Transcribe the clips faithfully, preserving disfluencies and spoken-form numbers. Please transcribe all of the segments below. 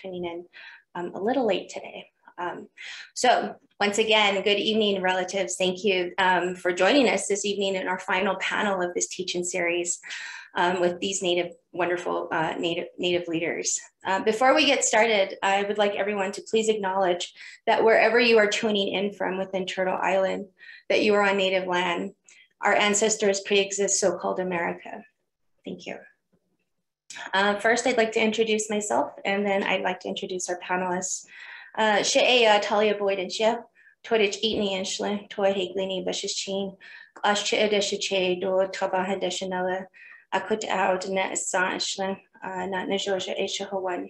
tuning in um, a little late today. Um, so once again, good evening, relatives. Thank you um, for joining us this evening in our final panel of this teach-in series um, with these native, wonderful uh, native, native leaders. Uh, before we get started, I would like everyone to please acknowledge that wherever you are tuning in from within Turtle Island, that you are on native land. Our ancestors pre-exist so-called America. Thank you. Uh, first, I'd like to introduce myself, and then I'd like to introduce our panelists. Uh, She'eya Talia Boyd and Shep, Todich Eatney and Shlin, Toy Haglini Bashichin, Ash Chedeshiche, Do Tabaha Deshanella, Akut Out, Net San Shlin, Not Najosha Eshahawan.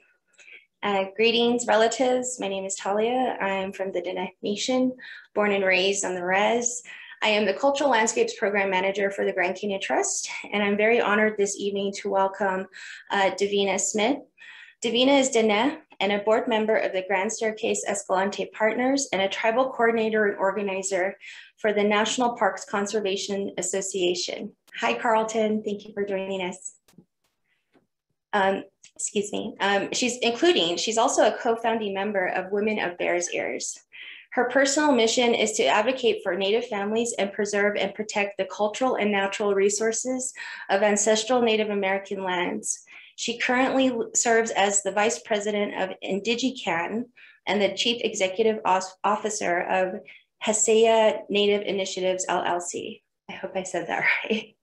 Greetings, relatives. My name is Talia. I'm from the Dene Nation, born and raised on the Rez. I am the Cultural Landscapes Program Manager for the Grand Canyon Trust, and I'm very honored this evening to welcome uh, Davina Smith. Davina is Dene and a board member of the Grand Staircase-Escalante Partners and a tribal coordinator and organizer for the National Parks Conservation Association. Hi, Carleton. Thank you for joining us. Um, excuse me. Um, she's including, she's also a co-founding member of Women of Bears Ears. Her personal mission is to advocate for Native families and preserve and protect the cultural and natural resources of ancestral Native American lands. She currently serves as the Vice President of Indigican and the Chief Executive Officer of Haseya Native Initiatives, L L C. I hope I said that right.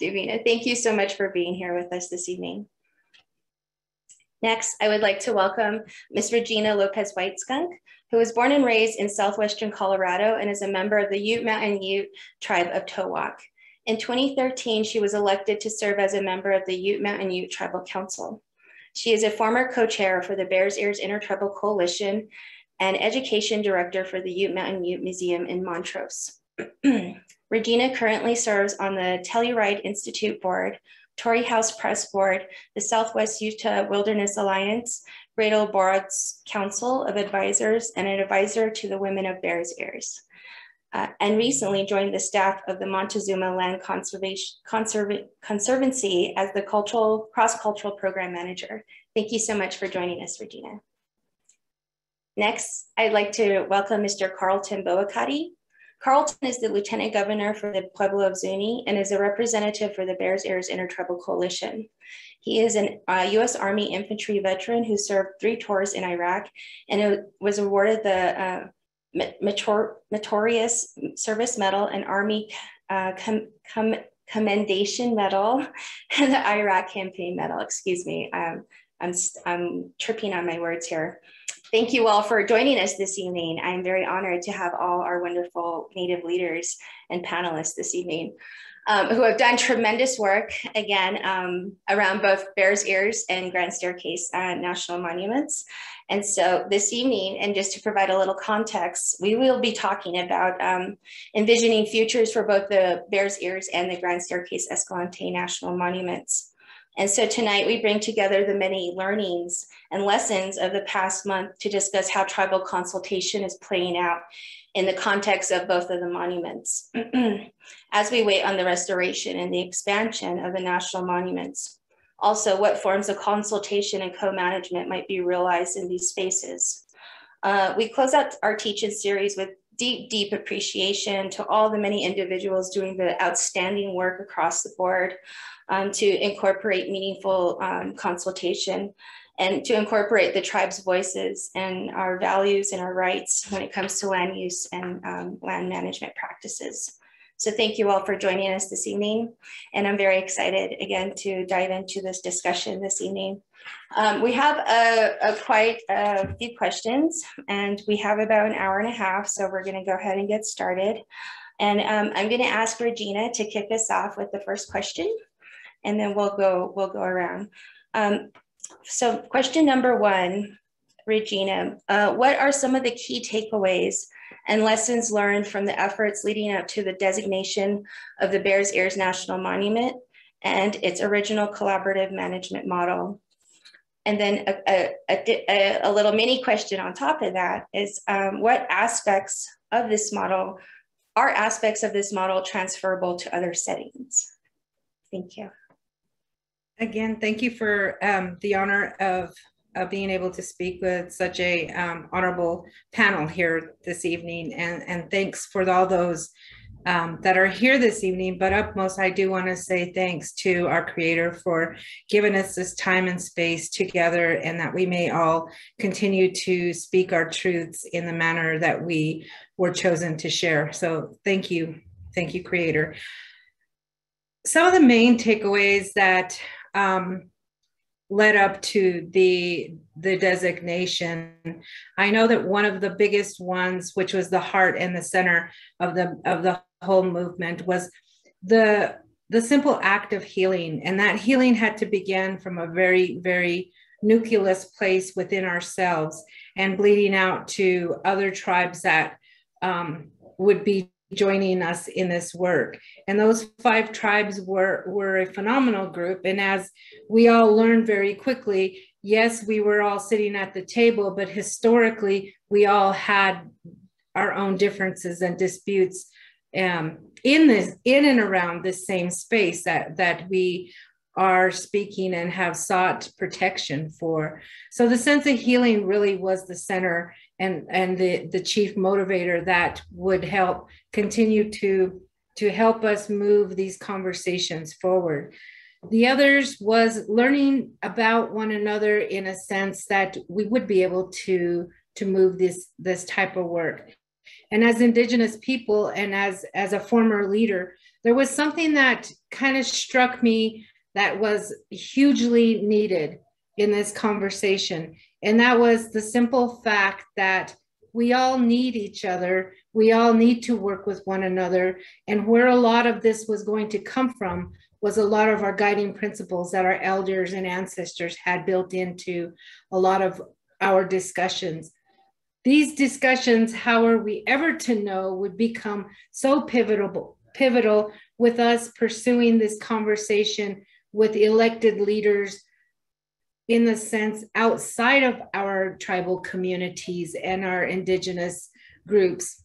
Davina, thank you so much for being here with us this evening. Next, I would like to welcome Miz Regina Lopez-Whiteskunk, who was born and raised in Southwestern Colorado and is a member of the Ute Mountain Ute Tribe of Towaoc. In twenty thirteen, she was elected to serve as a member of the Ute Mountain Ute Tribal Council. She is a former co-chair for the Bears Ears Intertribal Coalition and education director for the Ute Mountain Ute Museum in Montrose. Regina currently serves on the Telluride Institute Board, Torrey House Press Board, the Southwest Utah Wilderness Alliance, Gradle Borat's Council of Advisors, and an advisor to the Women of Bears Ears. Uh, and recently joined the staff of the Montezuma Land Conservation, Conserv Conservancy as the cultural, cross-cultural program manager. Thank you so much for joining us, Regina. Next, I'd like to welcome Mister Carleton Bowekaty. Carleton is the Lieutenant Governor for the Pueblo of Zuni and is a representative for the Bears Ears Intertribal Coalition. He is a uh, U S Army infantry veteran who served three tours in Iraq and was awarded the uh, Meritorious Service Medal and Army uh, com com Commendation Medal and the Iraq Campaign Medal. Excuse me, um, I'm, I'm tripping on my words here. Thank you all for joining us this evening. I'm very honored to have all our wonderful Native leaders and panelists this evening um, who have done tremendous work, again, um, around both Bears Ears and Grand Staircase uh, National Monuments. And so this evening, and just to provide a little context, we will be talking about um, envisioning futures for both the Bears Ears and the Grand Staircase Escalante National Monuments. And so tonight we bring together the many learnings and lessons of the past month to discuss how tribal consultation is playing out in the context of both of the monuments as we wait on the restoration and the expansion of the national monuments. Also, what forms of consultation and co-management might be realized in these spaces. Uh, we close out our teach-in series with deep, deep appreciation to all the many individuals doing the outstanding work across the board um, to incorporate meaningful um, consultation and to incorporate the tribe's voices and our values and our rights when it comes to land use and um, land management practices. So thank you all for joining us this evening. And I'm very excited again to dive into this discussion this evening. Um, we have a, a quite a few questions and we have about an hour and a half. So we're gonna go ahead and get started. And um, I'm gonna ask Regina to kick us off with the first question and then we'll go, we'll go around. Um, so question number one, Regina, uh, what are some of the key takeaways and lessons learned from the efforts leading up to the designation of the Bears Ears National Monument and its original collaborative management model? And then a, a, a, a little mini question on top of that is um, what aspects of this model, are aspects of this model transferable to other settings? Thank you. Again, thank you for um, the honor of uh, being able to speak with such a um, honorable panel here this evening, and, and thanks for all those um, that are here this evening. But upmost, I do want to say thanks to our Creator for giving us this time and space together, and that we may all continue to speak our truths in the manner that we were chosen to share. So thank you. Thank you, Creator. Some of the main takeaways that um, led up to the, the designation. I know that one of the biggest ones, which was the heart and the center of the, of the whole movement, was the, the simple act of healing. And that healing had to begin from a very, very nucleus place within ourselves and bleeding out to other tribes that um, would be joining us in this work. And those five tribes were, were a phenomenal group. And as we all learned very quickly, yes, we were all sitting at the table, but historically, we all had our own differences and disputes um, in this, in and around this same space that, that we are speaking and have sought protection for. So the sense of healing really was the center and, and the, the chief motivator that would help continue to, to help us move these conversations forward. The others was learning about one another in a sense that we would be able to, to move this, this type of work. And as Indigenous people and as, as a former leader, there was something that kind of struck me that was hugely needed in this conversation. And that was the simple fact that we all need each other. We all need to work with one another. And where a lot of this was going to come from was a lot of our guiding principles that our elders and ancestors had built into a lot of our discussions. These discussions, how are we ever to know, would become so pivotal, pivotal with us pursuing this conversation with elected leaders in the sense outside of our tribal communities and our Indigenous groups.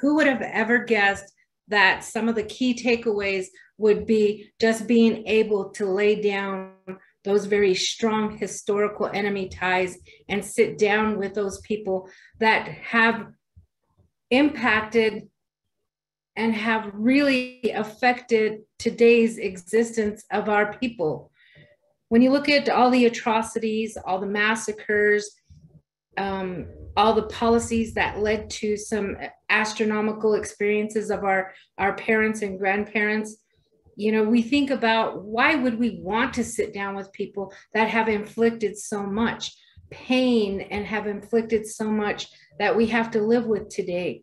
Who would have ever guessed that some of the key takeaways would be just being able to lay down those very strong historical enemy ties and sit down with those people that have impacted and have really affected today's existence of our people. When you look at all the atrocities, all the massacres, um, all the policies that led to some astronomical experiences of our, our parents and grandparents, you know, we think about why would we want to sit down with people that have inflicted so much pain and have inflicted so much that we have to live with today.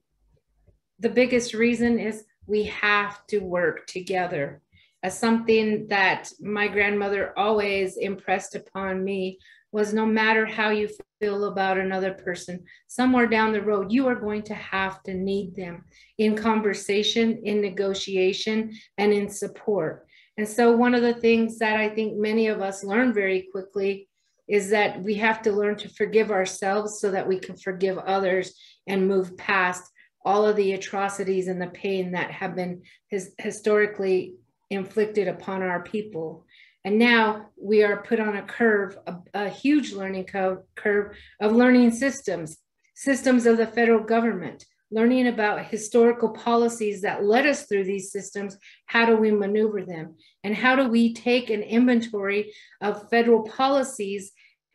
The biggest reason is we have to work together. As something that my grandmother always impressed upon me was, no matter how you feel about another person, somewhere down the road, you are going to have to need them in conversation, in negotiation, and in support. And so one of the things that I think many of us learn very quickly is that we have to learn to forgive ourselves so that we can forgive others and move past all of the atrocities and the pain that have been his historically inflicted upon our people. And now we are put on a curve, a, a huge learning curve, curve of learning systems, systems of the federal government, learning about historical policies that led us through these systems. How do we maneuver them? And how do we take an inventory of federal policies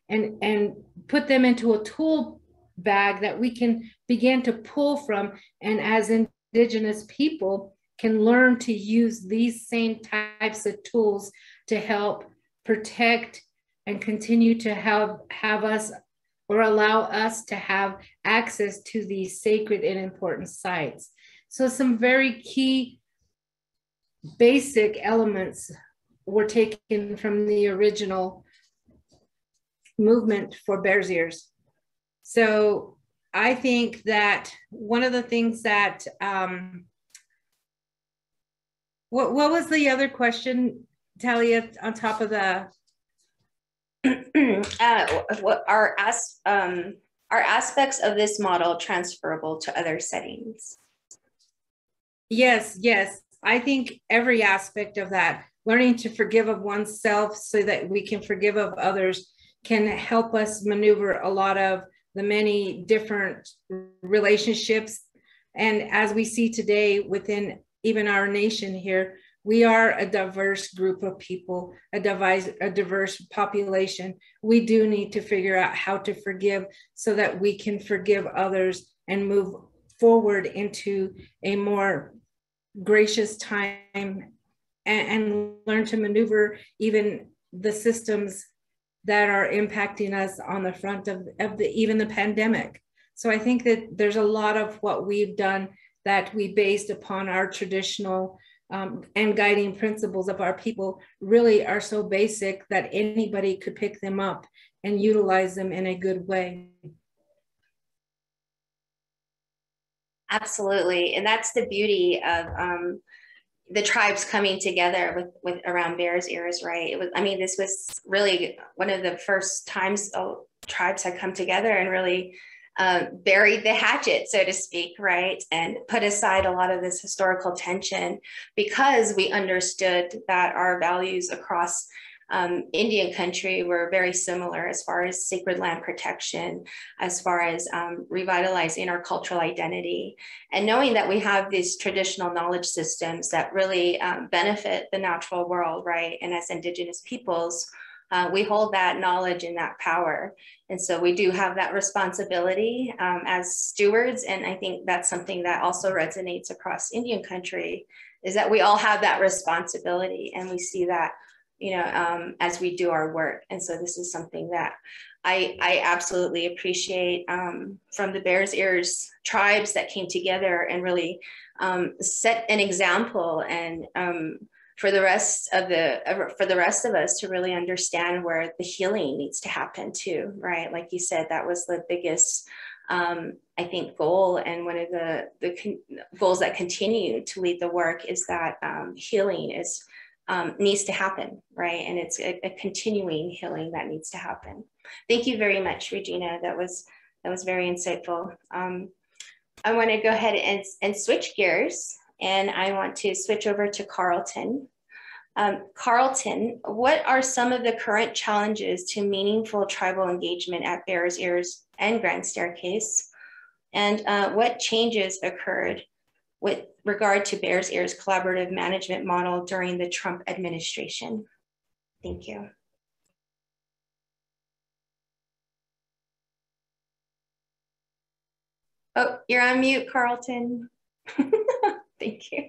and, and put them into a tool bag that we can begin to pull from, and as Indigenous people can learn to use these same types of tools to help protect and continue to have, have us or allow us to have access to these sacred and important sites. So some very key basic elements were taken from the original movement for Bears Ears. So I think that one of the things that, um, what, what was the other question, Talia, on top of the? uh, what are, as, um, are aspects of this model transferable to other settings? Yes, yes. I think every aspect of that, learning to forgive of oneself so that we can forgive of others, can help us maneuver a lot of the many different relationships. And as we see today within even our nation here, we are a diverse group of people, a diverse, a diverse population. We do need to figure out how to forgive so that we can forgive others and move forward into a more gracious time and, and learn to maneuver even the systems that are impacting us on the front of, of the, even the pandemic. So I think that there's a lot of what we've done that we based upon our traditional Um, and guiding principles of our people really are so basic that anybody could pick them up and utilize them in a good way. Absolutely, and that's the beauty of um, the tribes coming together with, with around Bears Ears, right? It was, I mean, this was really one of the first times oh, tribes had come together and really Uh, buried the hatchet, so to speak, right? And put aside a lot of this historical tension because we understood that our values across um, Indian country were very similar as far as sacred land protection, as far as um, revitalizing our cultural identity. And knowing that we have these traditional knowledge systems that really um, benefit the natural world, right? And as Indigenous peoples, Uh, we hold that knowledge and that power. And so we do have that responsibility um, as stewards. And I think that's something that also resonates across Indian country, is that we all have that responsibility. And we see that, you know, um, as we do our work. And so this is something that I, I absolutely appreciate um, from the Bears Ears tribes that came together and really um, set an example and um, for the rest of the for the rest of us to really understand where the healing needs to happen too, right? Like you said, that was the biggest, um, I think, goal, and one of the the con goals that continue to lead the work is that um, healing is um, needs to happen, right? And it's a, a continuing healing that needs to happen. Thank you very much, Regina. That was that was very insightful. Um, I want to go ahead and and switch gears. And I want to switch over to Carleton. Um, Carleton, what are some of the current challenges to meaningful tribal engagement at Bears Ears and Grand Staircase? And uh, what changes occurred with regard to Bears Ears' collaborative management model during the Trump administration? Thank you. Oh, you're on mute, Carleton. Thank you.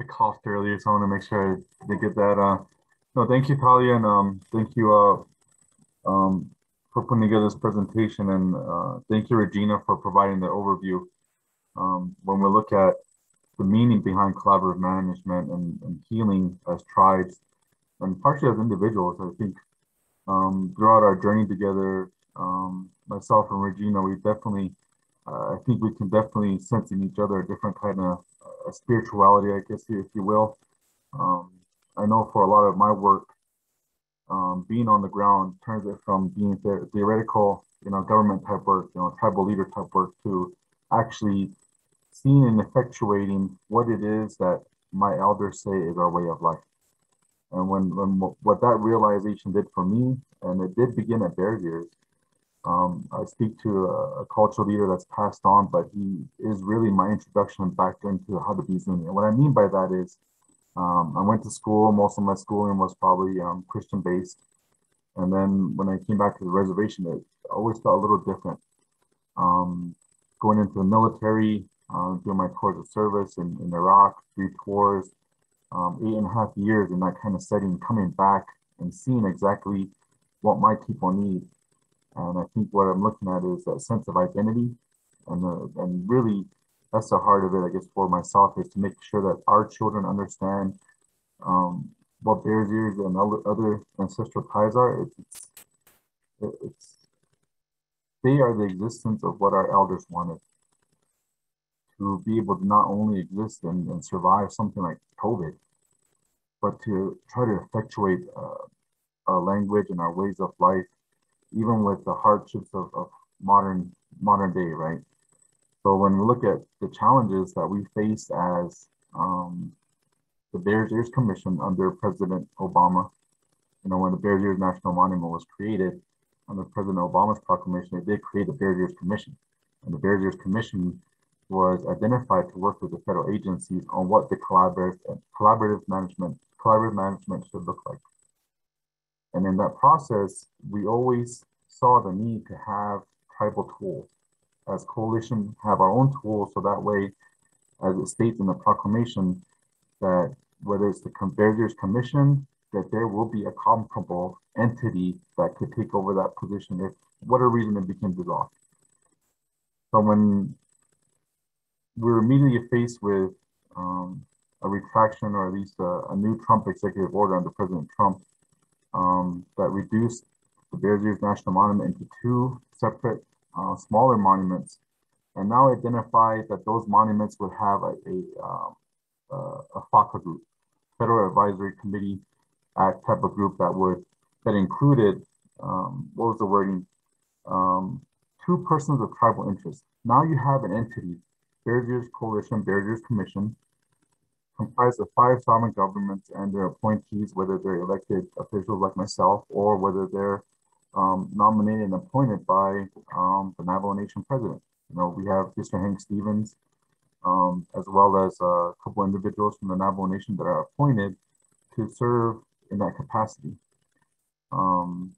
I coughed earlier, so I want to make sure I get that. Uh, no, thank you, Talia, and um, thank you uh, um, for putting together this presentation, and uh, thank you, Regina, for providing the overview. Um, when we look at the meaning behind collaborative management and, and healing as tribes, and partially as individuals, I think um, throughout our journey together, um, myself and Regina, we definitely Uh, I think we can definitely sense in each other a different kind of uh, spirituality, I guess, if you will. Um, I know for a lot of my work, um, being on the ground turns it from being the theoretical, you know, government type work, you know, tribal leader type work, to actually seeing and effectuating what it is that my elders say is our way of life. And when, when what that realization did for me, and it did begin at Bears Ears. Um, I speak to a, a cultural leader that's passed on, but he is really my introduction back into how to be Zuni. And what I mean by that is, um, I went to school, most of my schooling was probably um, Christian-based. And then when I came back to the reservation, it always felt a little different. Um, going into the military, uh, doing my tours of service in, in Iraq, three tours, um, eight and a half years in that kind of setting, coming back and seeing exactly what my people need. And I think what I'm looking at is that sense of identity, and uh, and really that's the heart of it, I guess, for myself, is to make sure that our children understand um, what Bears Ears and other ancestral ties are. It's, it's, it's they are the existence of what our elders wanted, to be able to not only exist and, and survive something like COVID, but to try to effectuate uh, our language and our ways of life, even with the hardships of, of modern modern day, right? So when we look at the challenges that we face as um, the Bears Ears Commission under President Obama, you know, when the Bears Ears National Monument was created under President Obama's proclamation, it did create the Bears Ears Commission. And the Bears Ears Commission was identified to work with the federal agencies on what the collaborative, collaborative management, collaborative management should look like. And in that process, we always saw the need to have tribal tools. As coalition, have our own tools, so that way, as it states in the proclamation, that whether it's the Bears Ears Commission, that there will be a comparable entity that could take over that position if, whatever reason, it became dissolved. So when we were immediately faced with um, a retraction, or at least a, a new Trump executive order under President Trump, um, that reduced the Bears Ears National Monument into two separate uh, smaller monuments, and now identified that those monuments would have a, a, um, a, a FACA group, Federal Advisory Committee Act type of group that would, that included, um, what was the wording, um, two persons of tribal interest. Now you have an entity, Bears Ears Coalition, Bears Ears Commission, comprised of five sovereign governments and their appointees, whether they're elected officials like myself, or whether they're um, nominated and appointed by um, the Navajo Nation president. You know, we have Mister Hank Stevens, um, as well as a couple individuals from the Navajo Nation that are appointed to serve in that capacity. Um,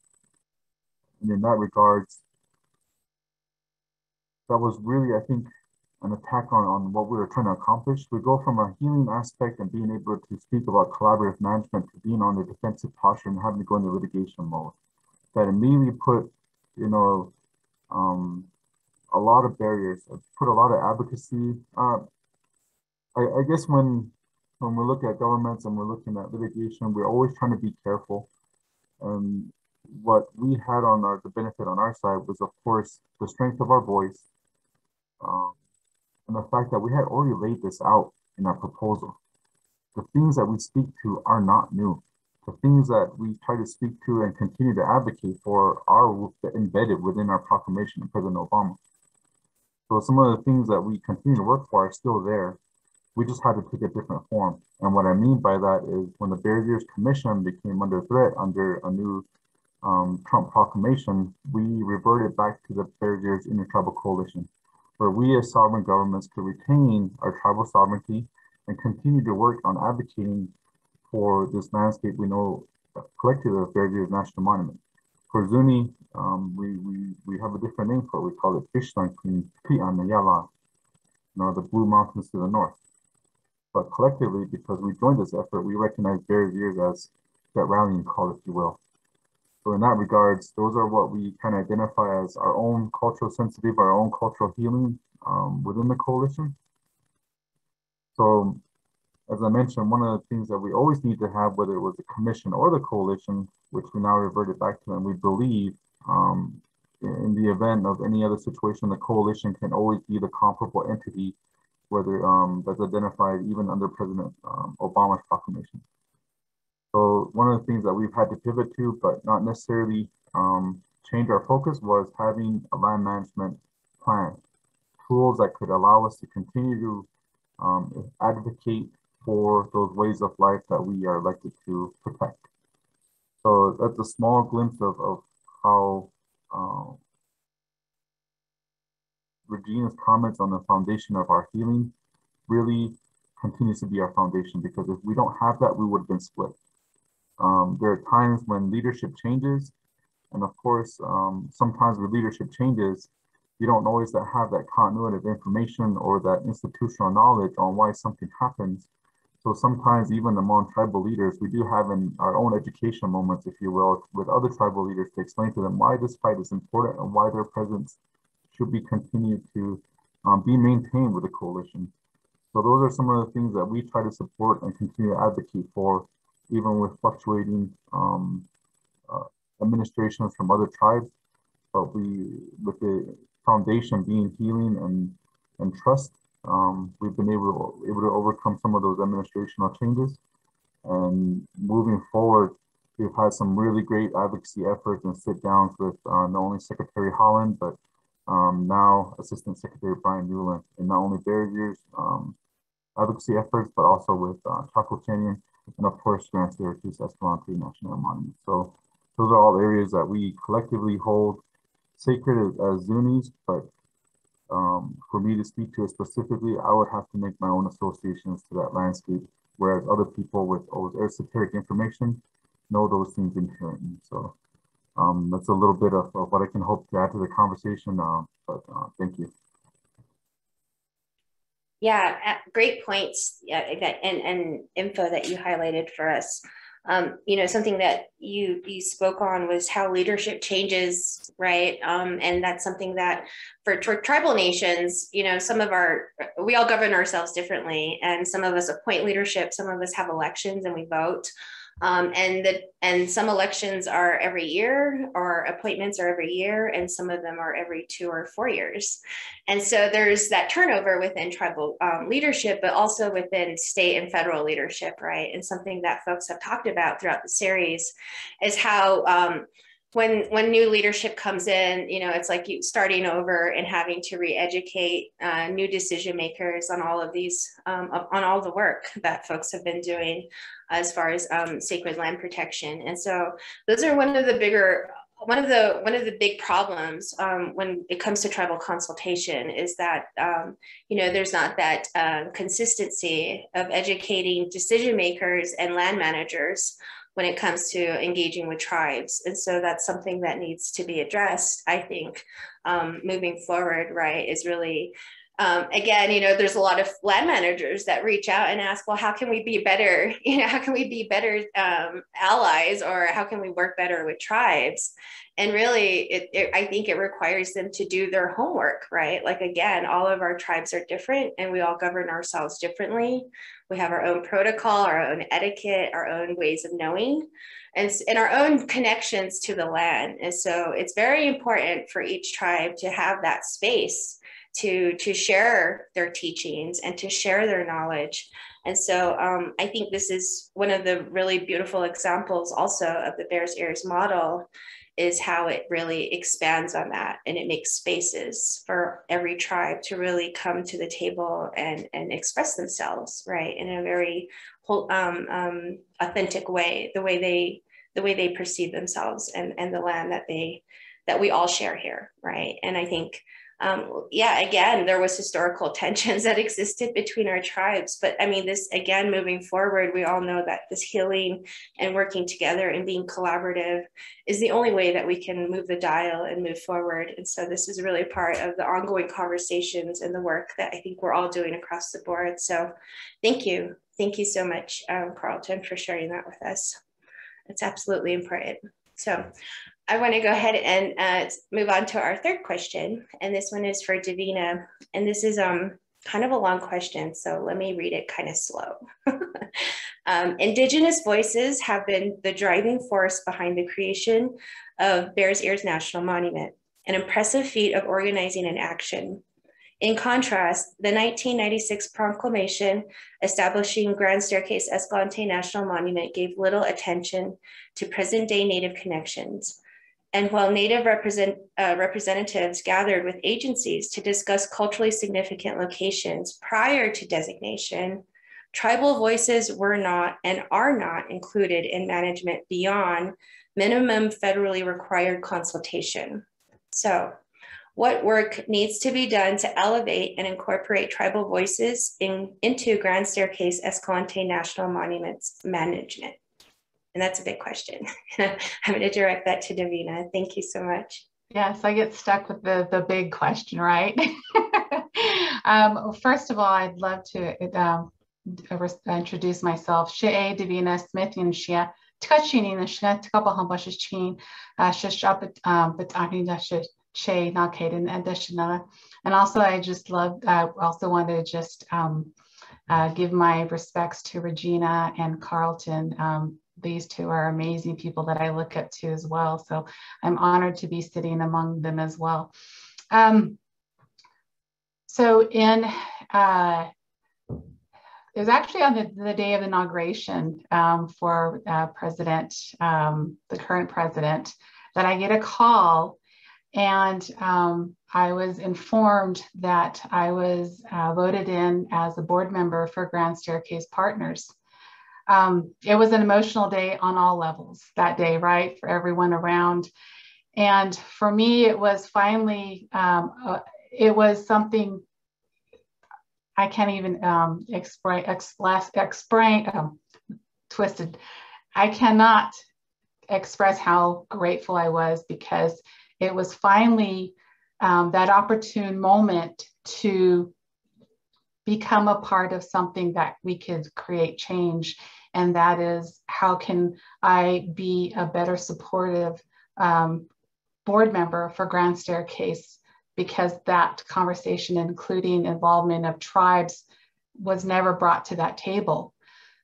and in that regards, that was really, I think, an attack on, on what we were trying to accomplish. We go from a healing aspect and being able to speak about collaborative management to being on the defensive posture and having to go into litigation mode. That immediately put, you know, um, a lot of barriers, put a lot of advocacy. Uh, I, I guess when when we look at governments and we're looking at litigation, we're always trying to be careful. Um, what we had on our, the benefit on our side was, of course, the strength of our voice, um, and the fact that we had already laid this out in our proposal. The things that we speak to are not new. The things that we try to speak to and continue to advocate for are embedded within our proclamation of President Obama. So some of the things that we continue to work for are still there. We just had to take a different form. And what I mean by that is when the Bears Ears Commission became under threat under a new um, Trump proclamation, we reverted back to the Bears Ears Intertribal Coalition, where we as sovereign governments could retain our tribal sovereignty and continue to work on advocating for this landscape we know collectively as Bears Ears National Monument. For Zuni, um, we, we, we have a different name for it. We call it Fishtank in Pi'anayala, you know, the Blue Mountains to the north. But collectively, because we joined this effort, we recognize Bears Ears as that rallying call, if you will. So in that regards, those are what we kind of identify as our own cultural sensitive, our own cultural healing um, within the coalition. So as I mentioned, one of the things that we always need to have, whether it was the commission or the coalition, which we now reverted back to, and we believe um, in the event of any other situation, the coalition can always be the comparable entity, whether um, that's identified even under President um, Obama's proclamation. So one of the things that we've had to pivot to, but not necessarily um, change our focus, was having a land management plan, tools that could allow us to continue to um, advocate for those ways of life that we are elected to protect. So that's a small glimpse of, of how uh, Regina's comments on the foundation of our healing really continues to be our foundation, because if we don't have that, we would have been split. Um, there are times when leadership changes, and of course, um, sometimes with leadership changes, you don't always have that continuity of information or that institutional knowledge on why something happens. So sometimes even among tribal leaders, we do have in our own education moments, if you will, with other tribal leaders to explain to them why this fight is important and why their presence should be continued to um, be maintained with the coalition. So those are some of the things that we try to support and continue to advocate for, even with fluctuating um, uh, administrations from other tribes. But we, with the foundation being healing and, and trust, um, we've been able to, able to overcome some of those administrational changes. And moving forward, we've had some really great advocacy efforts and sit downs with uh, not only Secretary Holland, but Um, now Assistant Secretary Brian Newland, and not only Bears Ears um, advocacy efforts, but also with uh, Chaco Canyon. and of course Grand Staircase-Escalante National Monument. So those are all areas that we collectively hold sacred as, as Zunis, but um, for me to speak to it specifically, I would have to make my own associations to that landscape, whereas other people with old esoteric information know those things inherently. So um, that's a little bit of, of what I can hope to add to the conversation, uh, but uh, thank you. Yeah, great points yeah, that, and, and info that you highlighted for us. Um, you know, something that you, you spoke on was how leadership changes, right? Um, and that's something that for tri tribal nations, you know, some of our, we all govern ourselves differently, and some of us appoint leadership, some of us have elections and we vote. Um, and, the, and some elections are every year, or appointments are every year, and some of them are every two or four years. And so there's that turnover within tribal um, leadership, but also within state and federal leadership, right? And something that folks have talked about throughout the series is how um, when, when new leadership comes in, you know, it's like you starting over and having to re-educate uh, new decision makers on all of these, um, on all the work that folks have been doing as far as um, sacred land protection. And so those are one of the bigger, one of the, one of the big problems um, when it comes to tribal consultation is that, um, you know, there's not that um, consistency of educating decision makers and land managers when it comes to engaging with tribes. And so that's something that needs to be addressed, I think, um, moving forward, right, is really, Um, again, you know, there's a lot of land managers that reach out and ask, well, how can we be better? You know, how can we be better um, allies, or how can we work better with tribes? And really, it, it, I think it requires them to do their homework, right? Like, again, all of our tribes are different and we all govern ourselves differently. We have our own protocol, our own etiquette, our own ways of knowing, and, and our own connections to the land. And so it's very important for each tribe to have that space to, to share their teachings and to share their knowledge. And so um, I think this is one of the really beautiful examples also of the Bears Ears model, is how it really expands on that, and it makes spaces for every tribe to really come to the table and, and express themselves, right, in a very whole, um, um, authentic way, the way they the way they perceive themselves and, and the land that they that we all share here, right? And I think Um, yeah, again, there was historical tensions that existed between our tribes. But I mean, this, again, moving forward, we all know that this healing and working together and being collaborative is the only way that we can move the dial and move forward. And so this is really part of the ongoing conversations and the work that I think we're all doing across the board. So thank you. Thank you so much, um, Carleton, for sharing that with us. It's absolutely important. So I want to go ahead and uh, move on to our third question. And this one is for Davina. And this is um, kind of a long question, so let me read it kind of slow. um, Indigenous voices have been the driving force behind the creation of Bears Ears National Monument, an impressive feat of organizing and action. In contrast, the nineteen ninety-six proclamation establishing Grand Staircase-Escalante National Monument gave little attention to present-day Native connections. And while Native represent, uh, representatives gathered with agencies to discuss culturally significant locations prior to designation, tribal voices were not and are not included in management beyond minimum federally required consultation. So, what work needs to be done to elevate and incorporate tribal voices in, into Grand Staircase-Escalante National Monuments management? And that's a big question. I'm going to direct that to Davina. Thank you so much. Yes, I get stuck with the, the big question, right? um, first of all, I'd love to um, introduce myself. She'e Davina Smith and Shia Tkachini Nishna Tkabahambashachin Shashapatani She Nakaden and Dashanala. And also, I just love, I uh, also want to just um, uh, give my respects to Regina and Carleton. Um, These two are amazing people that I look up to as well. So I'm honored to be sitting among them as well. Um, so in, uh, it was actually on the, the day of inauguration um, for uh, President, um, the current president, that I get a call, and um, I was informed that I was uh, voted in as a board member for Grand Staircase Partners. um, it was an emotional day on all levels that day, right, for everyone around. And for me, it was finally, um, uh, it was something I can't even um, explain, express, explain um, twisted. I cannot express how grateful I was, because it was finally um, that opportune moment to become a part of something that we could create change. And that is, how can I be a better supportive um, board member for Grand Staircase, because that conversation, including involvement of tribes, was never brought to that table.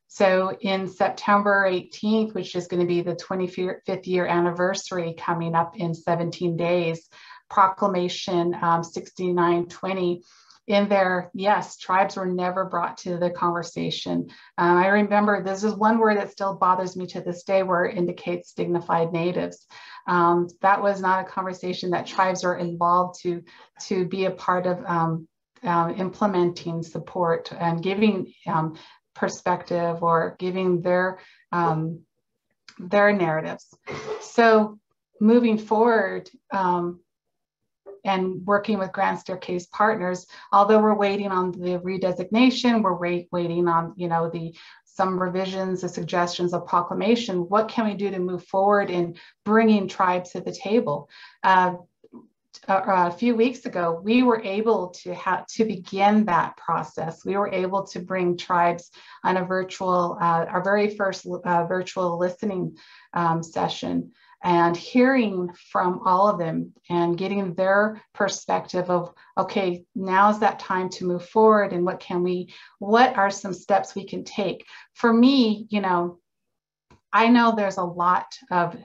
So in September eighteenth, which is going to be the twenty-fifth year anniversary coming up in seventeen days, Proclamation um, sixty-nine twenty, in there, yes, tribes were never brought to the conversation. Um, I remember this is one word that still bothers me to this day, where it indicates dignified natives. Um, that was not a conversation that tribes are involved to, to be a part of um, uh, implementing support and giving um, perspective or giving their, um, their narratives. So moving forward, um, and working with Grand Staircase Partners, although we're waiting on the redesignation, we're wait, waiting on, you know, the some revisions, the suggestions of proclamation, what can we do to move forward in bringing tribes to the table? Uh, a, a few weeks ago, we were able to have to begin that process. We were able to bring tribes on a virtual, uh, our very first uh, virtual listening um, session, and hearing from all of them and getting their perspective of, okay, now's that time to move forward, and what can we, what are some steps we can take? For me, you know, I know there's a lot of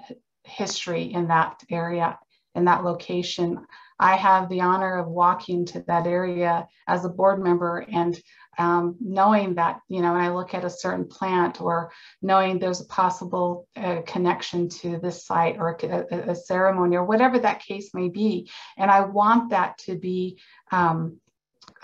history in that area, in that location. I have the honor of walking to that area as a board member, and um, knowing that, you know, when I look at a certain plant, or knowing there's a possible uh, connection to this site, or a, a ceremony, or whatever that case may be. And I want that to be, um,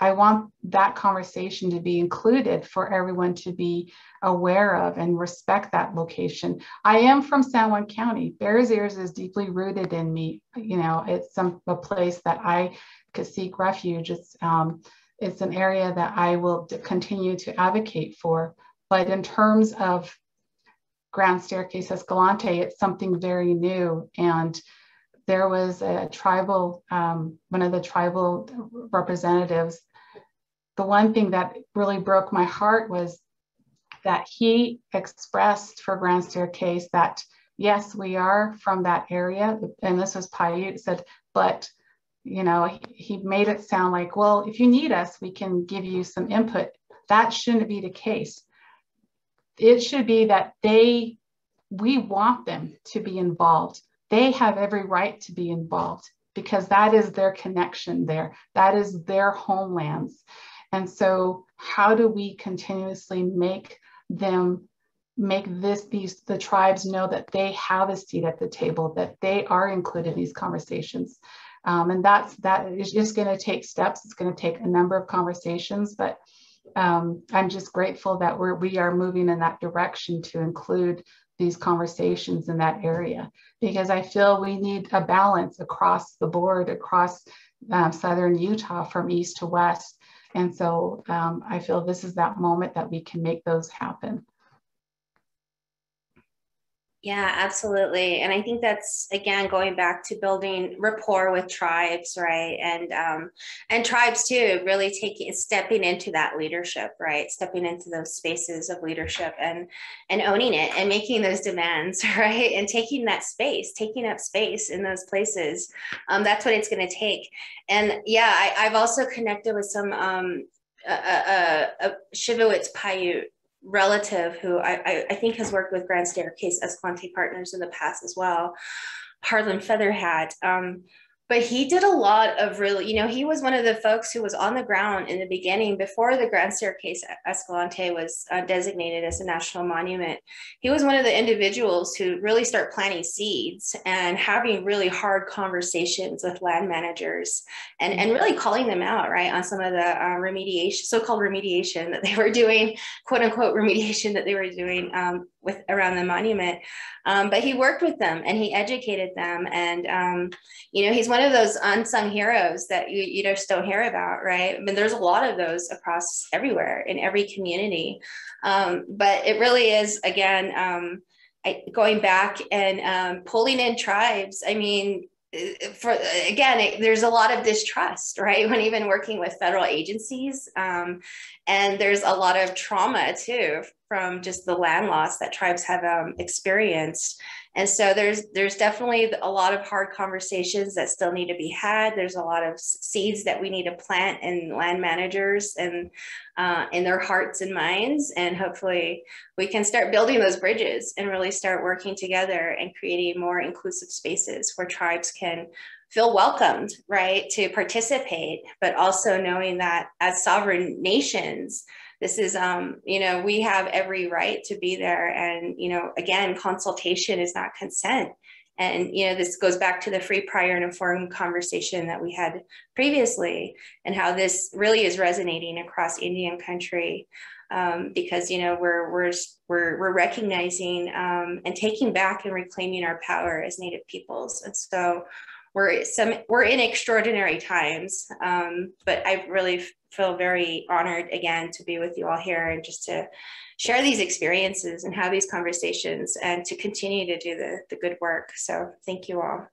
I want that conversation to be included for everyone to be aware of and respect that location. I am from San Juan County. Bears Ears is deeply rooted in me. You know, it's some, a place that I could seek refuge. It's, um, it's an area that I will continue to advocate for. But in terms of Grand Staircase Escalante, it's something very new. And there was a tribal, um, one of the tribal representatives. The one thing that really broke my heart was that he expressed for Grand Staircase that, yes, we are from that area. And this was Paiute, said, but, you know, he, he made it sound like, well, if you need us, we can give you some input. That shouldn't be the case. It should be that they, we want them to be involved. They have every right to be involved, because that is their connection there. That is their homelands. And so how do we continuously make them, make this, these, the tribes know that they have a seat at the table, that they are included in these conversations? Um, and that's, that is just gonna take steps. It's gonna take a number of conversations, but um, I'm just grateful that we're, we are moving in that direction to include these conversations in that area, because I feel we need a balance across the board, across um, Southern Utah from east to west. And so um, I feel this is that moment that we can make those happen. Yeah, absolutely. And I think that's, again, going back to building rapport with tribes, right? And um, and tribes too, really taking, stepping into that leadership, right? Stepping into those spaces of leadership and, and owning it and making those demands, right? And taking that space, taking up space in those places. Um, that's what it's going to take. And yeah, I, I've also connected with some um, a, a, a Shivowitz Paiute relative who I, I think has worked with Grand Staircase Escalante Partners in the past as well, Harlan Featherhat, um, But he did a lot of really, you know, he was one of the folks who was on the ground in the beginning before the Grand Staircase Escalante was uh, designated as a national monument. He was one of the individuals who really start planting seeds and having really hard conversations with land managers and, and really calling them out, right, on some of the uh, remediation, so-called remediation that they were doing, quote unquote remediation that they were doing um, with around the monument. Um, but he worked with them and he educated them. And, um, you know, he's one One of those unsung heroes that you, you just don't hear about, right? I mean, there's a lot of those across everywhere in every community, um, but it really is, again, um, I, going back and um, pulling in tribes. I mean, for again, it, there's a lot of distrust, right? When even working with federal agencies, um, and there's a lot of trauma too from just the land loss that tribes have um, experienced. And so there's there's definitely a lot of hard conversations that still need to be had. There's a lot of seeds that we need to plant in land managers and uh, in their hearts and minds. And hopefully we can start building those bridges and really start working together and creating more inclusive spaces where tribes can feel welcomed, right, to participate, but also knowing that as sovereign nations, this is, um, you know, we have every right to be there. And, you know, again, consultation is not consent. And, you know, this goes back to the free, prior, and informed conversation that we had previously and how this really is resonating across Indian country um, because, you know, we're, we're, we're, we're recognizing um, and taking back and reclaiming our power as Native peoples. And so we're, some, we're in extraordinary times, um, but I really feel very honored again to be with you all here and just to share these experiences and have these conversations and to continue to do the, the good work. So thank you all.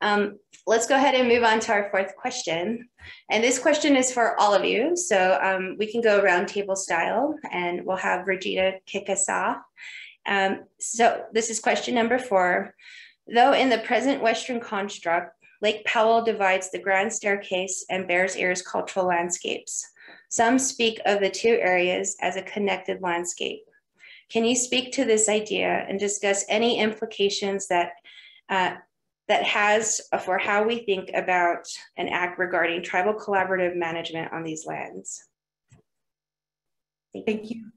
Um, let's go ahead and move on to our fourth question. And this question is for all of you. So um, we can go round table style and we'll have Regina kick us off. Um, so this is question number four. Though in the present Western construct, Lake Powell divides the Grand Staircase and Bears Ears cultural landscapes. Some speak of the two areas as a connected landscape. Can you speak to this idea and discuss any implications that uh, that has for how we think about an act regarding tribal collaborative management on these lands? Thank you.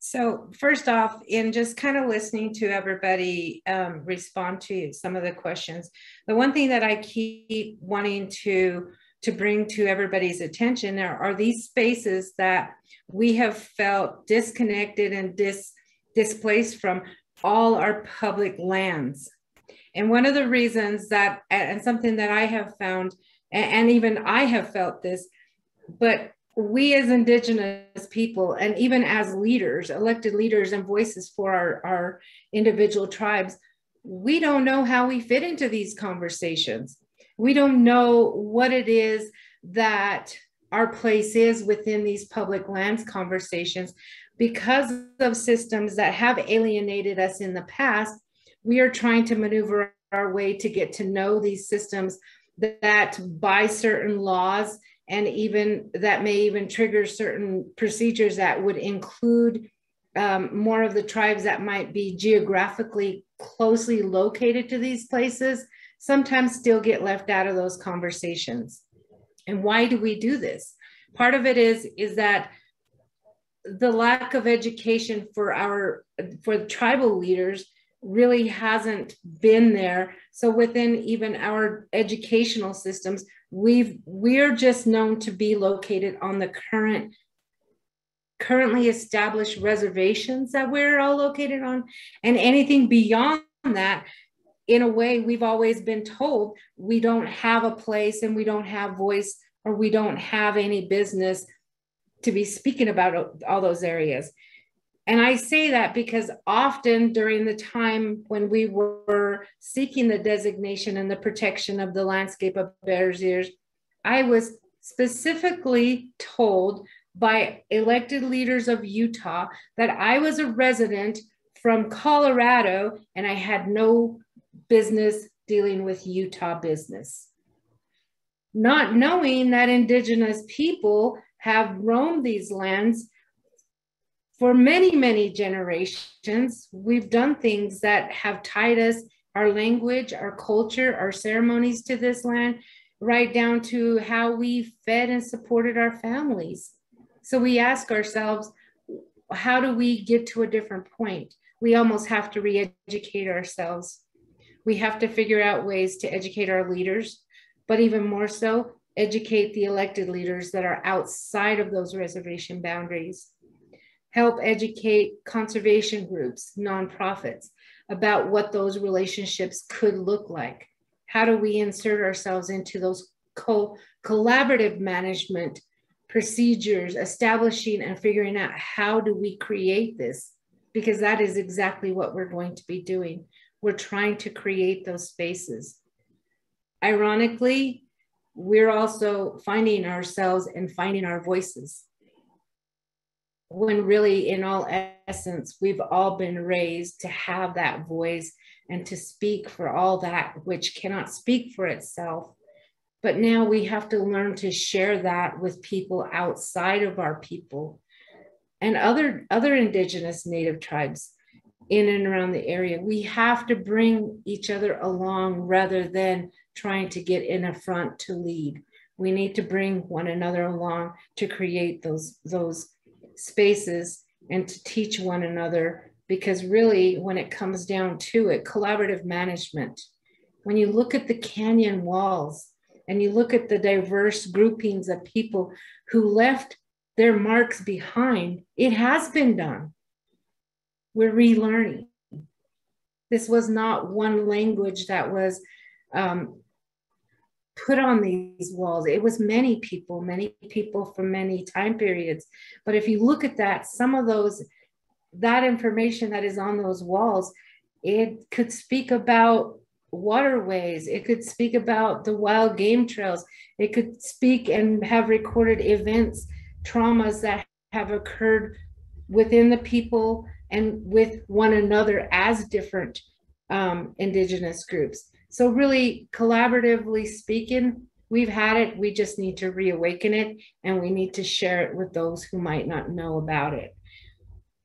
So first off, in just kind of listening to everybody um, respond to some of the questions, the one thing that I keep wanting to, to bring to everybody's attention are, are these spaces that we have felt disconnected and dis, displaced from all our public lands. And one of the reasons that, and something that I have found, and even I have felt this, but we as Indigenous people, and even as leaders, elected leaders and voices for our, our individual tribes, we don't know how we fit into these conversations. We don't know what it is that our place is within these public lands conversations because of systems that have alienated us in the past. We are trying to maneuver our way to get to know these systems that by certain laws and even that may even trigger certain procedures that would include um, more of the tribes that might be geographically closely located to these places, sometimes still get left out of those conversations. And why do we do this? Part of it is, is that the lack of education for our, for tribal leaders really hasn't been there. So within even our educational systems, we've we're just known to be located on the current currently established reservations that we're all located on, and anything beyond that, in a way, we've always been told we don't have a place and we don't have voice, or we don't have any business to be speaking about all those areas. And I say that because often during the time when we were seeking the designation and the protection of the landscape of Bears Ears, I was specifically told by elected leaders of Utah that I was a resident from Colorado and I had no business dealing with Utah business. Not knowing that Indigenous people have roamed these lands for many, many generations. We've done things that have tied us our language, our culture, our ceremonies to this land, right down to how we fed and supported our families. So we ask ourselves, how do we get to a different point? We almost have to re-educate ourselves. We have to figure out ways to educate our leaders, but even more so, educate the elected leaders that are outside of those reservation boundaries. Help educate conservation groups, nonprofits, about what those relationships could look like. How do we insert ourselves into those co collaborative management procedures, establishing and figuring out how do we create this? Because that is exactly what we're going to be doing. We're trying to create those spaces. Ironically, we're also finding ourselves and finding our voices, when really, in all essence, we've all been raised to have that voice and to speak for all that which cannot speak for itself. But now we have to learn to share that with people outside of our people and other, other indigenous native tribes in and around the area. We have to bring each other along rather than trying to get in a front to lead. We need to bring one another along to create those, those spaces and to teach one another, because really when it comes down to it, collaborative management, when you look at the canyon walls and you look at the diverse groupings of people who left their marks behind, it has been done. We're relearning. This was not one language that was um, put on these walls. It was many people, many people from many time periods. But if you look at that, some of those, that information that is on those walls, it could speak about waterways, it could speak about the wild game trails, it could speak and have recorded events, traumas that have occurred within the people and with one another as different um, indigenous groups. So really, collaboratively speaking, we've had it, we just need to reawaken it, and we need to share it with those who might not know about it.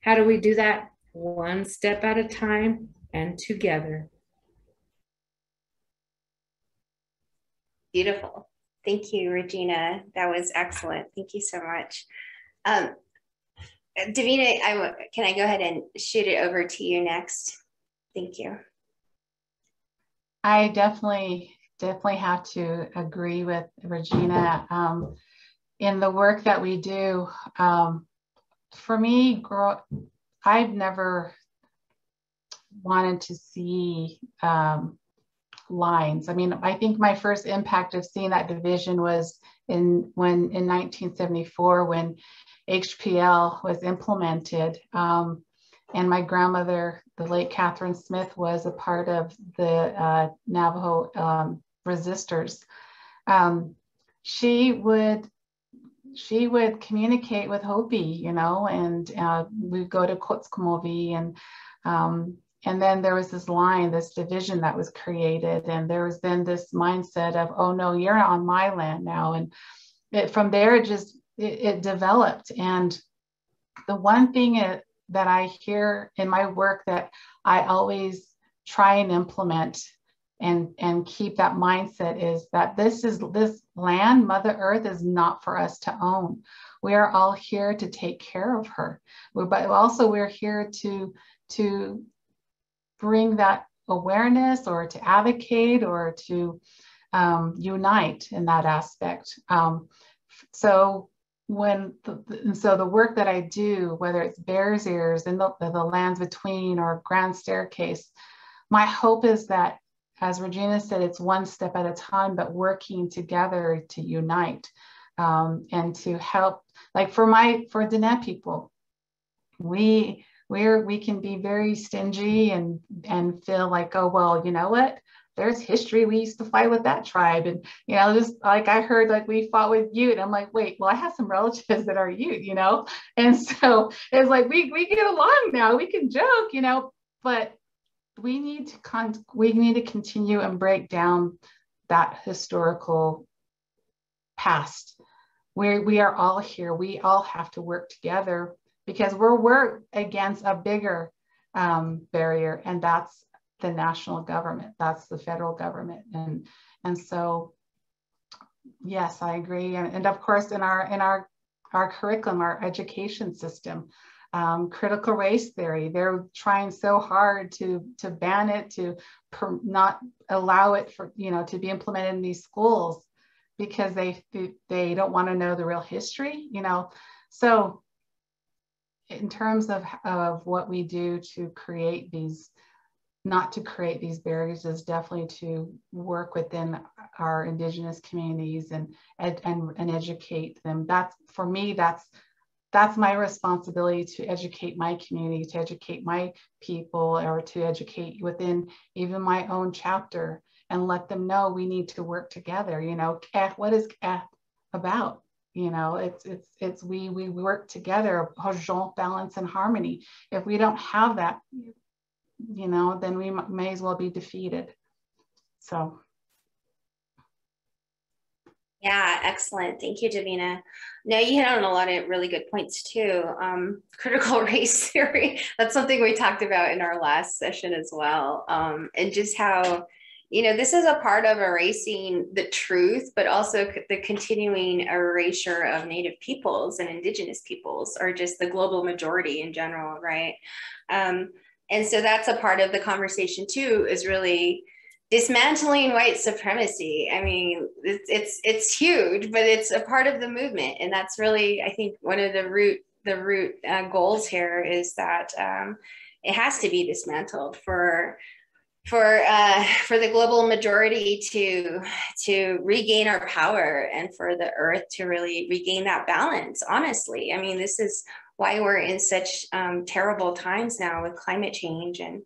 How do we do that? One step at a time and together. Beautiful. Thank you, Regina. That was excellent. Thank you so much. Um, Davina, I, can I go ahead and shoot it over to you next? Thank you. I definitely, definitely have to agree with Regina. Um, in the work that we do, um, for me, grow, I've never wanted to see um, lines. I mean, I think my first impact of seeing that division was in when in nineteen seventy-four when H P L was implemented. Um, And my grandmother, the late Catherine Smith, was a part of the uh, Navajo um, resistors. Um, she would she would communicate with Hopi, you know, and uh, we'd go to Kotskomovi, and um, and then there was this line, this division that was created, and there was then this mindset of, oh no, you're on my land now, and it, from there it just it, it developed. And the one thing it that I hear in my work that I always try and implement and, and keep that mindset is that this is this land, Mother Earth, is not for us to own. We are all here to take care of her. We're, but also we're here to, to bring that awareness or to advocate or to um, unite in that aspect. Um, so When the, and so the work that I do, whether it's Bears Ears and the, the lands between or Grand Staircase, my hope is that, as Regina said, it's one step at a time, but working together to unite um, and to help. Like for my for Dene people, we we're we can be very stingy and and feel like, oh well, you know what? There's history. We used to fight with that tribe. And, you know, just like I heard, like we fought with Ute. And I'm like, wait, well, I have some relatives that are Ute, you know? And so it's like, we, we get along now, we can joke, you know, but we need to con we need to continue and break down that historical past where we are all here. We all have to work together because we're, we're against a bigger um, barrier. And that's the national government. That's the federal government. And, and so, yes, I agree. And, and of course, in our, in our, our curriculum, our education system, um, critical race theory, they're trying so hard to, to ban it, to per, not allow it for, you know, to be implemented in these schools because they, they don't want to know the real history, you know? So in terms of, of what we do to create these, not to create these barriers, is definitely to work within our Indigenous communities and, and, and educate them. That's, for me, that's, that's my responsibility, to educate my community, to educate my people, or to educate within even my own chapter and let them know we need to work together. You know, K E F, what is K E F about? You know, it's, it's, it's, we, we work together, balance and harmony. If we don't have that, you know, then we may as well be defeated. So. Yeah, excellent. Thank you, Davina. Now, you hit on a lot of really good points too. Um, critical race theory, that's something we talked about in our last session as well. Um, and just how, you know, this is a part of erasing the truth, but also the continuing erasure of Native peoples and Indigenous peoples, or just the global majority in general, right? Um, And so that's a part of the conversation too, is really dismantling white supremacy. I mean, it's, it's, it's huge, but it's a part of the movement. And that's really, I think, one of the root, the root uh, goals here is that um, it has to be dismantled for, for, uh, for the global majority to, to regain our power, and for the earth to really regain that balance, honestly. I mean, this is why we're in such um, terrible times now with climate change, and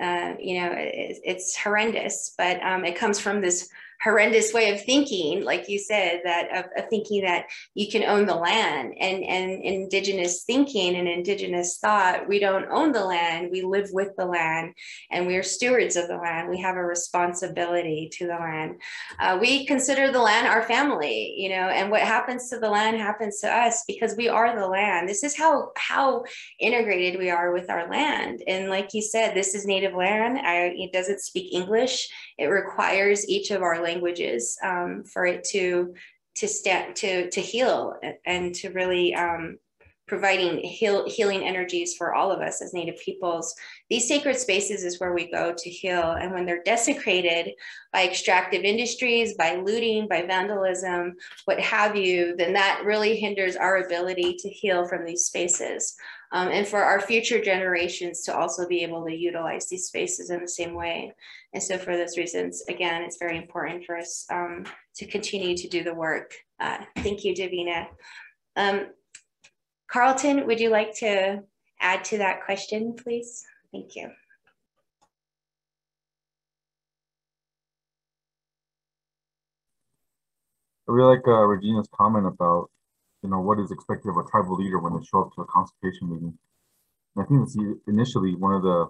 uh, you know, it, it's horrendous. But um, it comes from this horrendous way of thinking, like you said, that of, of thinking that you can own the land, and and Indigenous thinking and Indigenous thought. We don't own the land; we live with the land, and we are stewards of the land. We have a responsibility to the land. Uh, we consider the land our family, you know, and what happens to the land happens to us, because we are the land. This is how how integrated we are with our land. And like you said, this is Native land. I, it doesn't speak English. It requires each of our languages um, for it to to stand to to heal, and to really um, providing heal, healing energies for all of us as Native peoples. These sacred spaces is where we go to heal, and when they're desecrated by extractive industries, by looting, by vandalism, what have you, then that really hinders our ability to heal from these spaces. Um, and for our future generations to also be able to utilize these spaces in the same way. And so for those reasons, again, it's very important for us um, to continue to do the work. Uh, thank you, Davina. Um, Carleton, would you like to add to that question, please? Thank you. I really like uh, Regina's comment about, you know, what is expected of a tribal leader when they show up to a consultation meeting. And I think that's initially one of the,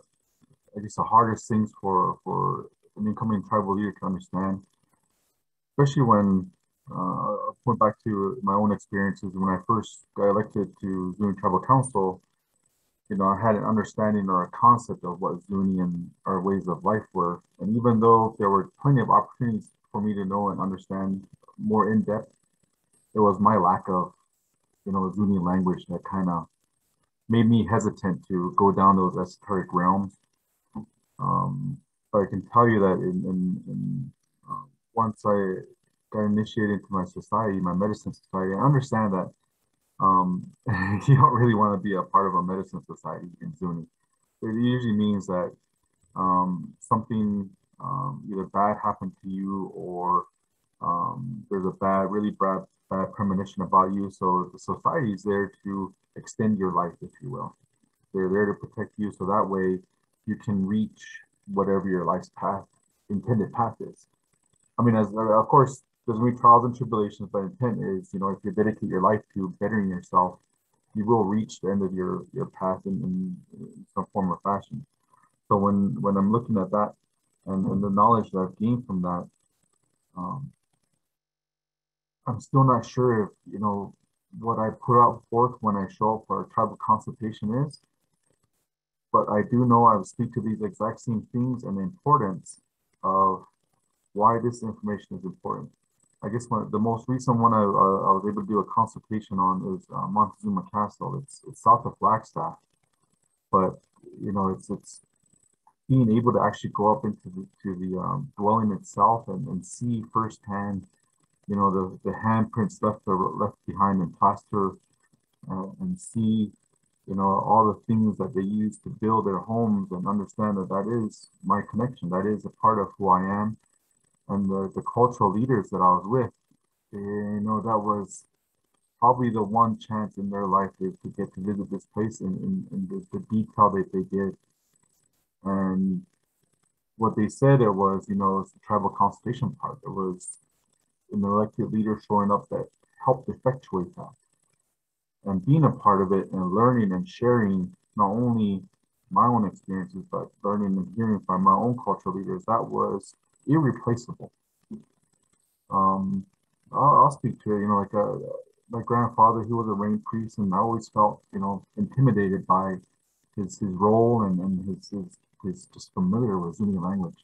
I guess, the hardest things for, for an incoming tribal leader to understand, especially when, uh, I went back to my own experiences. When I first got elected to Zuni Tribal Council, you know, I had an understanding or a concept of what Zuni and our ways of life were. And even though there were plenty of opportunities for me to know and understand more in depth, it was my lack of, you know, Zuni language that kind of made me hesitant to go down those esoteric realms. Um, but I can tell you that in, in, in, uh, once I got initiated into my society, my medicine society, I understand that um, you don't really want to be a part of a medicine society in Zuni. It usually means that um, something um, either bad happened to you, or um, there's a bad, really bad, Uh, premonition about you. So the society is there to extend your life, if you will. They're there to protect you, so that way you can reach whatever your life's path, intended path is. I mean, as of course, there's going to be trials and tribulations, but intent is, you know, if you dedicate your life to bettering yourself, you will reach the end of your your path in, in, in some form or fashion. So when when I'm looking at that, and, and the knowledge that I've gained from that, um, I'm still not sure if, you know, what I put out forth when I show up for a tribal consultation is, but I do know I will speak to these exact same things and the importance of why this information is important. I guess one, the most recent one I, I, I was able to do a consultation on is uh, Montezuma Castle. It's, it's south of Flagstaff, but you know, it's it's being able to actually go up into the, to the um, dwelling itself and, and see firsthand, you know, the, the handprints left the, left behind in plaster, uh, and see, you know, all the things that they use to build their homes, and understand that that is my connection. That is a part of who I am. And the, the cultural leaders that I was with, they, you know, that was probably the one chance in their life they could get to visit this place in, in, in the, the detail that they did. And what they said, it was, you know, it was the tribal consultation part. It was an elected leader showing up that helped effectuate that. And being a part of it and learning and sharing not only my own experiences, but learning and hearing from my own cultural leaders, that was irreplaceable. Um, I'll, I'll speak to it, you know, like a, my grandfather, he was a rain priest, and I always felt, you know, intimidated by his, his role and, and his, his, his just familiar with Zuni language.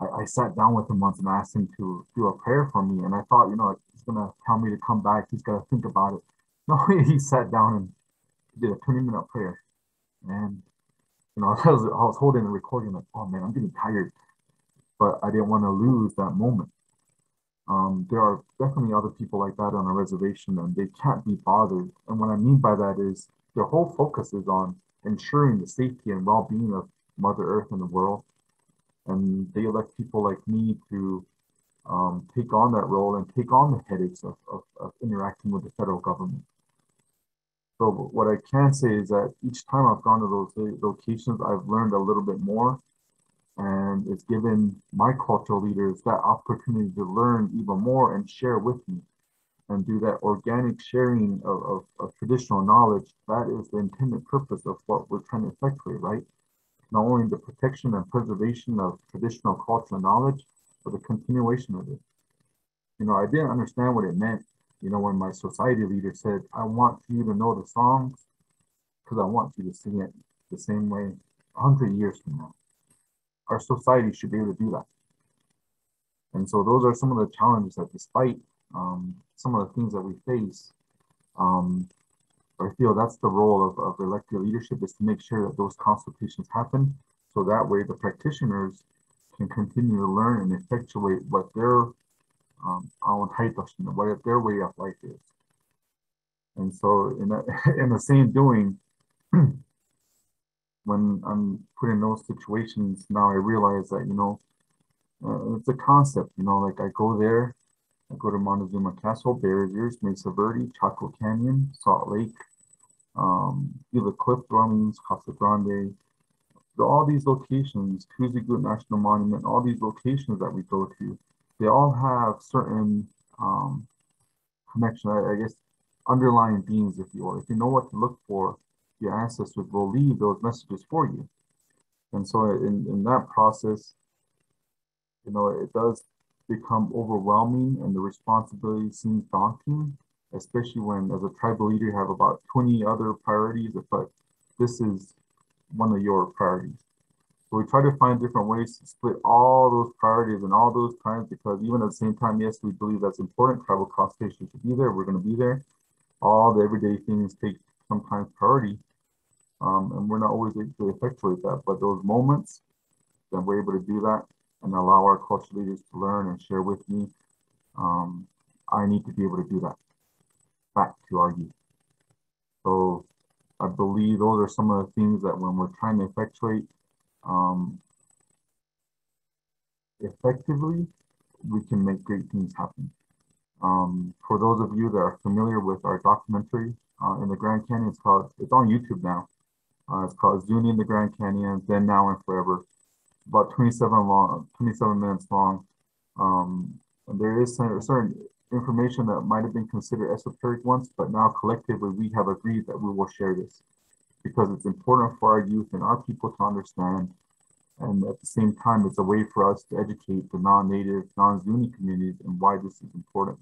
I, I sat down with him once and I asked him to do a prayer for me, and I thought, you know, he's going to tell me to come back, he's got to think about it. No, he sat down and did a twenty minute prayer. And, you know, I was, I was holding a recording like, oh man, I'm getting tired. But I didn't want to lose that moment. Um, there are definitely other people like that on a reservation, and they can't be bothered. And what I mean by that is their whole focus is on ensuring the safety and well-being of Mother Earth and the world. And they elect people like me to um, take on that role and take on the headaches of, of, of interacting with the federal government. So what I can say is that each time I've gone to those locations, I've learned a little bit more. And it's given my cultural leaders that opportunity to learn even more and share with me and do that organic sharing of, of, of traditional knowledge. That is the intended purpose of what we're trying to effectuate, right? Not only the protection and preservation of traditional cultural knowledge, but the continuation of it. You know, I didn't understand what it meant, you know, when my society leader said, I want you to know the songs because I want you to sing it the same way a hundred years from now. Our society should be able to do that. And so those are some of the challenges that, despite um, some of the things that we face, um, I feel that's the role of, of elected leadership, is to make sure that those consultations happen, so that way the practitioners can continue to learn and effectuate what their um, what their way of life is. And so in, a, in the same doing, when I'm put in those situations, now I realize that, you know, uh, it's a concept, you know, like I go there, I go to Montezuma Castle, Bears Ears, Mesa Verde, Chaco Canyon, Salt Lake, um, Gila Cliff Dwellings, Casa Grande, all these locations, Ute National Monument, all these locations that we go to, they all have certain um, connection, I, I guess, underlying themes, if you will. If you know what to look for, your ancestors will leave those messages for you. And so in, in that process, you know, it does become overwhelming and the responsibility seems daunting, especially when, as a tribal leader, you have about twenty other priorities, but this is one of your priorities. So we try to find different ways to split all those priorities and all those times, because even at the same time, yes, we believe that's important. Tribal consultation should be there. We're going to be there. All the everyday things take sometimes priority, um, and we're not always able to effectuate that, but those moments that we're able to do that and allow our cultural leaders to learn and share with me, um, I need to be able to do that back to our youth. So I believe those are some of the things that when we're trying to effectuate um, effectively, we can make great things happen. Um, for those of you that are familiar with our documentary, Uh, in the Grand Canyon, it's called, it's on YouTube now. Uh, it's called Zuni in the Grand Canyon, Then, Now, and Forever. It's about twenty-seven minutes long. Um, and there is some, certain information that might have been considered esoteric once, but now collectively we have agreed that we will share this because it's important for our youth and our people to understand. And at the same time, it's a way for us to educate the non-native, non-Zuni communities and why this is important.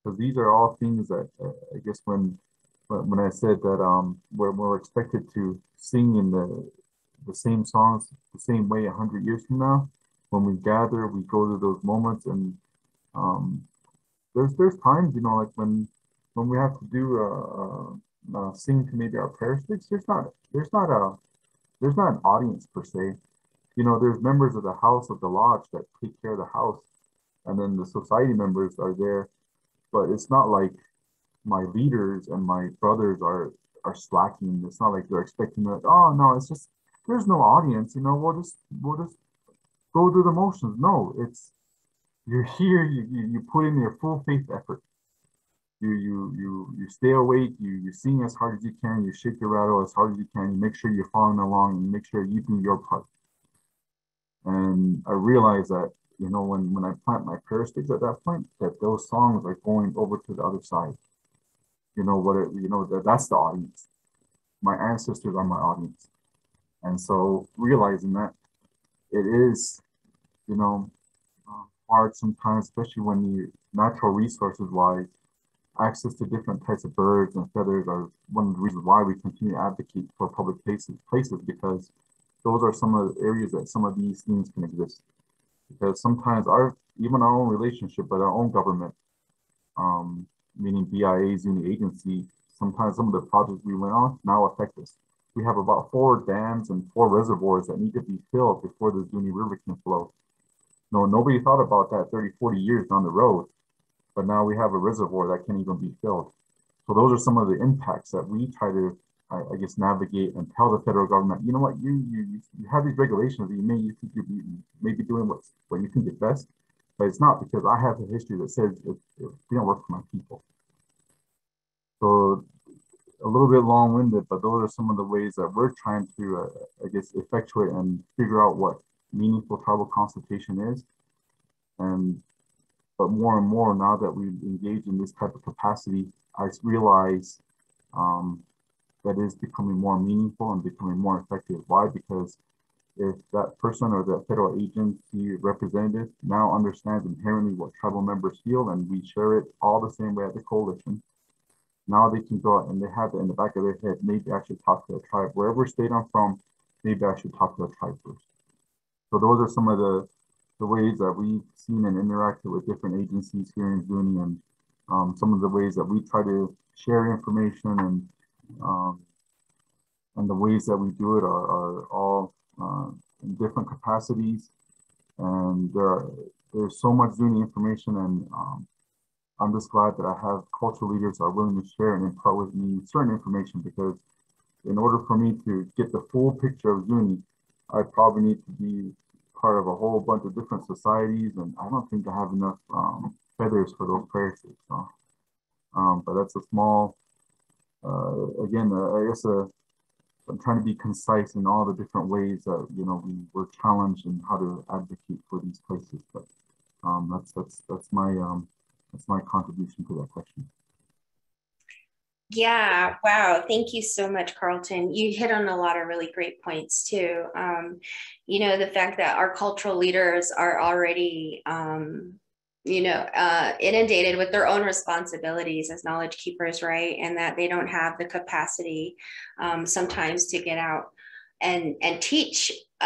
Because these are all things that uh, I guess when But when I said that um, we're, we're expected to sing in the the same songs the same way a hundred years from now. When we gather, we go to those moments, and um, there's there's times, you know, like when when we have to do a, a, a sing to maybe our prayer sticks. There's not there's not a there's not an audience per se. You know, there's members of the house of the lodge that take care of the house, and then the society members are there. But it's not like my leaders and my brothers are are slacking. It's not like they're expecting that. Oh no, it's just there's no audience. You know, we'll just we'll just go through the motions. No, it's you're here. You you, you put in your full faith effort. You you you you stay awake. You you sing as hard as you can. You shake your rattle as hard as you can. You make sure you're following along, and make sure you do your part. And I realize that, you know, when when I plant my prayer sticks at that point, that those songs are going over to the other side. You know what? It, you know that that's the audience. My ancestors are my audience, and so realizing that it is, you know, hard sometimes, especially when you natural resources wise, access to different types of birds and feathers are one of the reasons why we continue to advocate for public places places because those are some of the areas that some of these things can exist. Because sometimes our, even our own relationship with our own government, um, meaning B I A, Zuni Agency, sometimes some of the projects we went on now affect us. We have about four dams and four reservoirs that need to be filled before the Zuni River can flow. No, nobody thought about that thirty, forty years down the road, but now we have a reservoir that can't even be filled. So those are some of the impacts that we try to, I, I guess, navigate and tell the federal government, you know what, you you, you have these regulations that you may you think you're maybe doing what, what you think is best, but it's not, because I have a history that says it, it didn't work for my people. So a little bit long-winded, but those are some of the ways that we're trying to, uh, I guess, effectuate and figure out what meaningful tribal consultation is. And but more and more now that we engage in this type of capacity, I realize um, that is becoming more meaningful and becoming more effective. Why? Because if that person or that federal agency representative now understands inherently what tribal members feel, and we share it all the same way at the coalition, now they can go out and they have it in the back of their head, maybe I should talk to a tribe. Wherever state I'm from, maybe I should talk to a tribe first. So those are some of the, the ways that we've seen and interacted with different agencies here in Zuni, and um, some of the ways that we try to share information, and Um, and the ways that we do it are, are all uh, in different capacities, and there are, there's so much Zuni information, and um, I'm just glad that I have cultural leaders that are willing to share and impart with me certain information, because in order for me to get the full picture of Zuni, I probably need to be part of a whole bunch of different societies, and I don't think I have enough um, feathers for those prayer sticks. So, um, but that's a small Uh, again, uh, I guess uh, I'm trying to be concise in all the different ways that, you know, we were challenged in how to advocate for these places. But um, that's that's that's my um, that's my contribution to that question. Yeah, wow. Thank you so much, Carleton. You hit on a lot of really great points too. Um, you know, the fact that our cultural leaders are already Um, you know, uh, inundated with their own responsibilities as knowledge keepers, right? And that they don't have the capacity um, sometimes to get out and and teach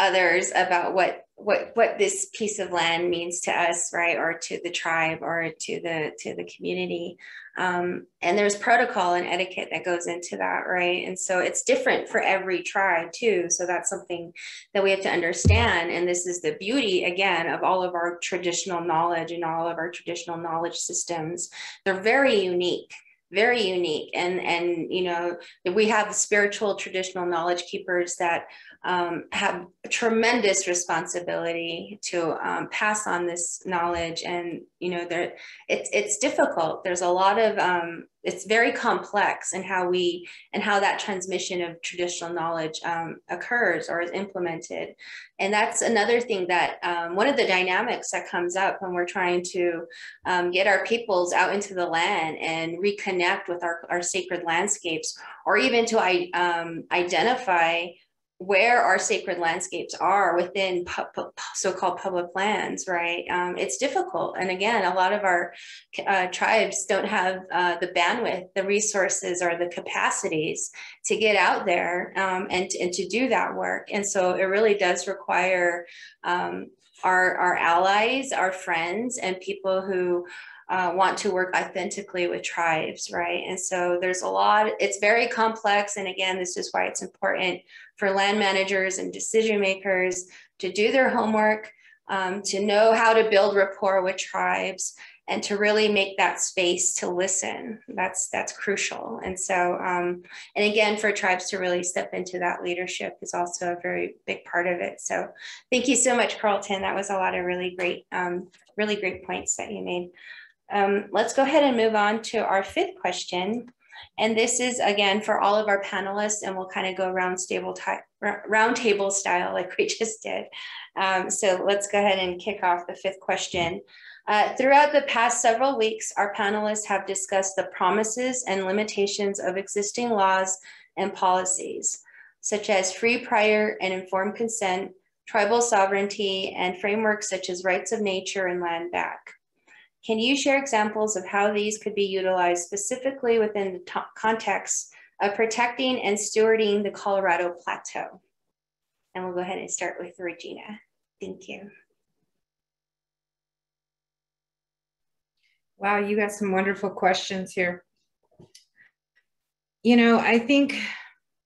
others about what what what this piece of land means to us, right? Or to the tribe, or to the to the community. Um, and there's protocol and etiquette that goes into that, right? And so it's different for every tribe too. So that's something that we have to understand. And this is the beauty, again, of all of our traditional knowledge and all of our traditional knowledge systems. They're very unique. Very unique. And, and, you know, we have spiritual traditional knowledge keepers that um, have tremendous responsibility to um, pass on this knowledge. And, you know, there it's, it's difficult. There's a lot of, um, it's very complex in how we, and how that transmission of traditional knowledge um, occurs or is implemented. And that's another thing that um, one of the dynamics that comes up when we're trying to um, get our peoples out into the land and reconnect with our, our sacred landscapes, or even to um, identify where our sacred landscapes are within so-called public lands, right? Um, it's difficult. And again, a lot of our uh, tribes don't have uh, the bandwidth, the resources, or the capacities to get out there um, and, and to do that work. And so it really does require um, our, our allies, our friends, and people who Uh, want to work authentically with tribes, right? And so there's a lot, it's very complex. And again, this is why it's important for land managers and decision makers to do their homework, um, to know how to build rapport with tribes, and to really make that space to listen. That's, that's crucial. And so, um, and again, for tribes to really step into that leadership is also a very big part of it. So thank you so much, Carleton. That was a lot of really great, um, really great points that you made. Um, let's go ahead and move on to our fifth question. And this is, again, for all of our panelists, and we'll kind of go round table, round table style like we just did. Um, so let's go ahead and kick off the fifth question. Uh, throughout the past several weeks, our panelists have discussed the promises and limitations of existing laws and policies, such as free, prior, and informed consent, tribal sovereignty, and frameworks such as rights of nature and land back. Can you share examples of how these could be utilized specifically within the context of protecting and stewarding the Colorado Plateau? And we'll go ahead and start with Regina. Thank you. Wow, you got some wonderful questions here. You know, I think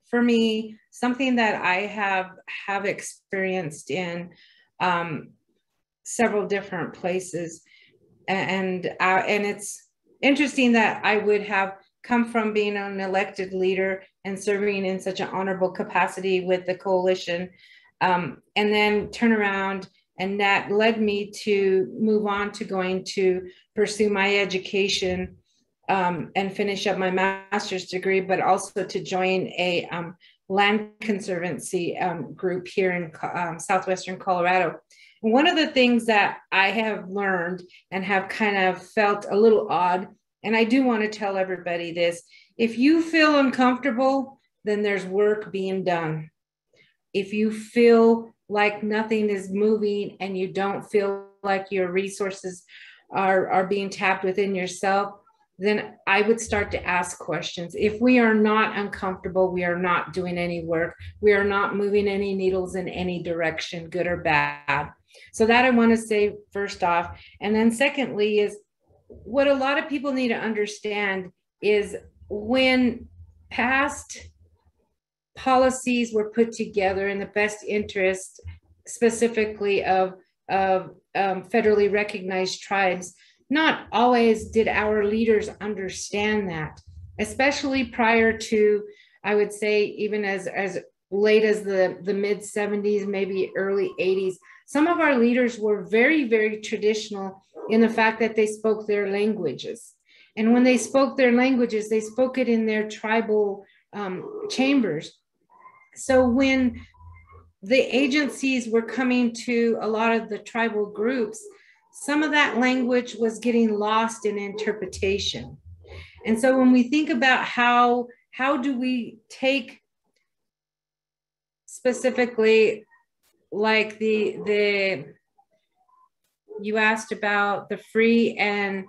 for me, something that I have, have experienced in um, several different places, And uh, and it's interesting that I would have come from being an elected leader and serving in such an honorable capacity with the coalition, um, and then turn around, and that led me to move on to going to pursue my education um, and finish up my master's degree, but also to join a um, land conservancy um, group here in um, southwestern Colorado. One of the things that I have learned and have kind of felt a little odd, and I do want to tell everybody this, if you feel uncomfortable, then there's work being done. If you feel like nothing is moving and you don't feel like your resources are, are being tapped within yourself, then I would start to ask questions. If we are not uncomfortable, we are not doing any work. We are not moving any needles in any direction, good or bad. So that I want to say first off. And then secondly is what a lot of people need to understand is when past policies were put together in the best interest, specifically of, of um, federally recognized tribes, not always did our leaders understand that, especially prior to, I would say, even as, as late as the, the mid seventies, maybe early eighties, some of our leaders were very, very traditional in the fact that they spoke their languages. And when they spoke their languages, they spoke it in their tribal um, chambers. So when the agencies were coming to a lot of the tribal groups, some of that language was getting lost in interpretation. And so when we think about how, how do we take specifically like the, the, you asked about the free and,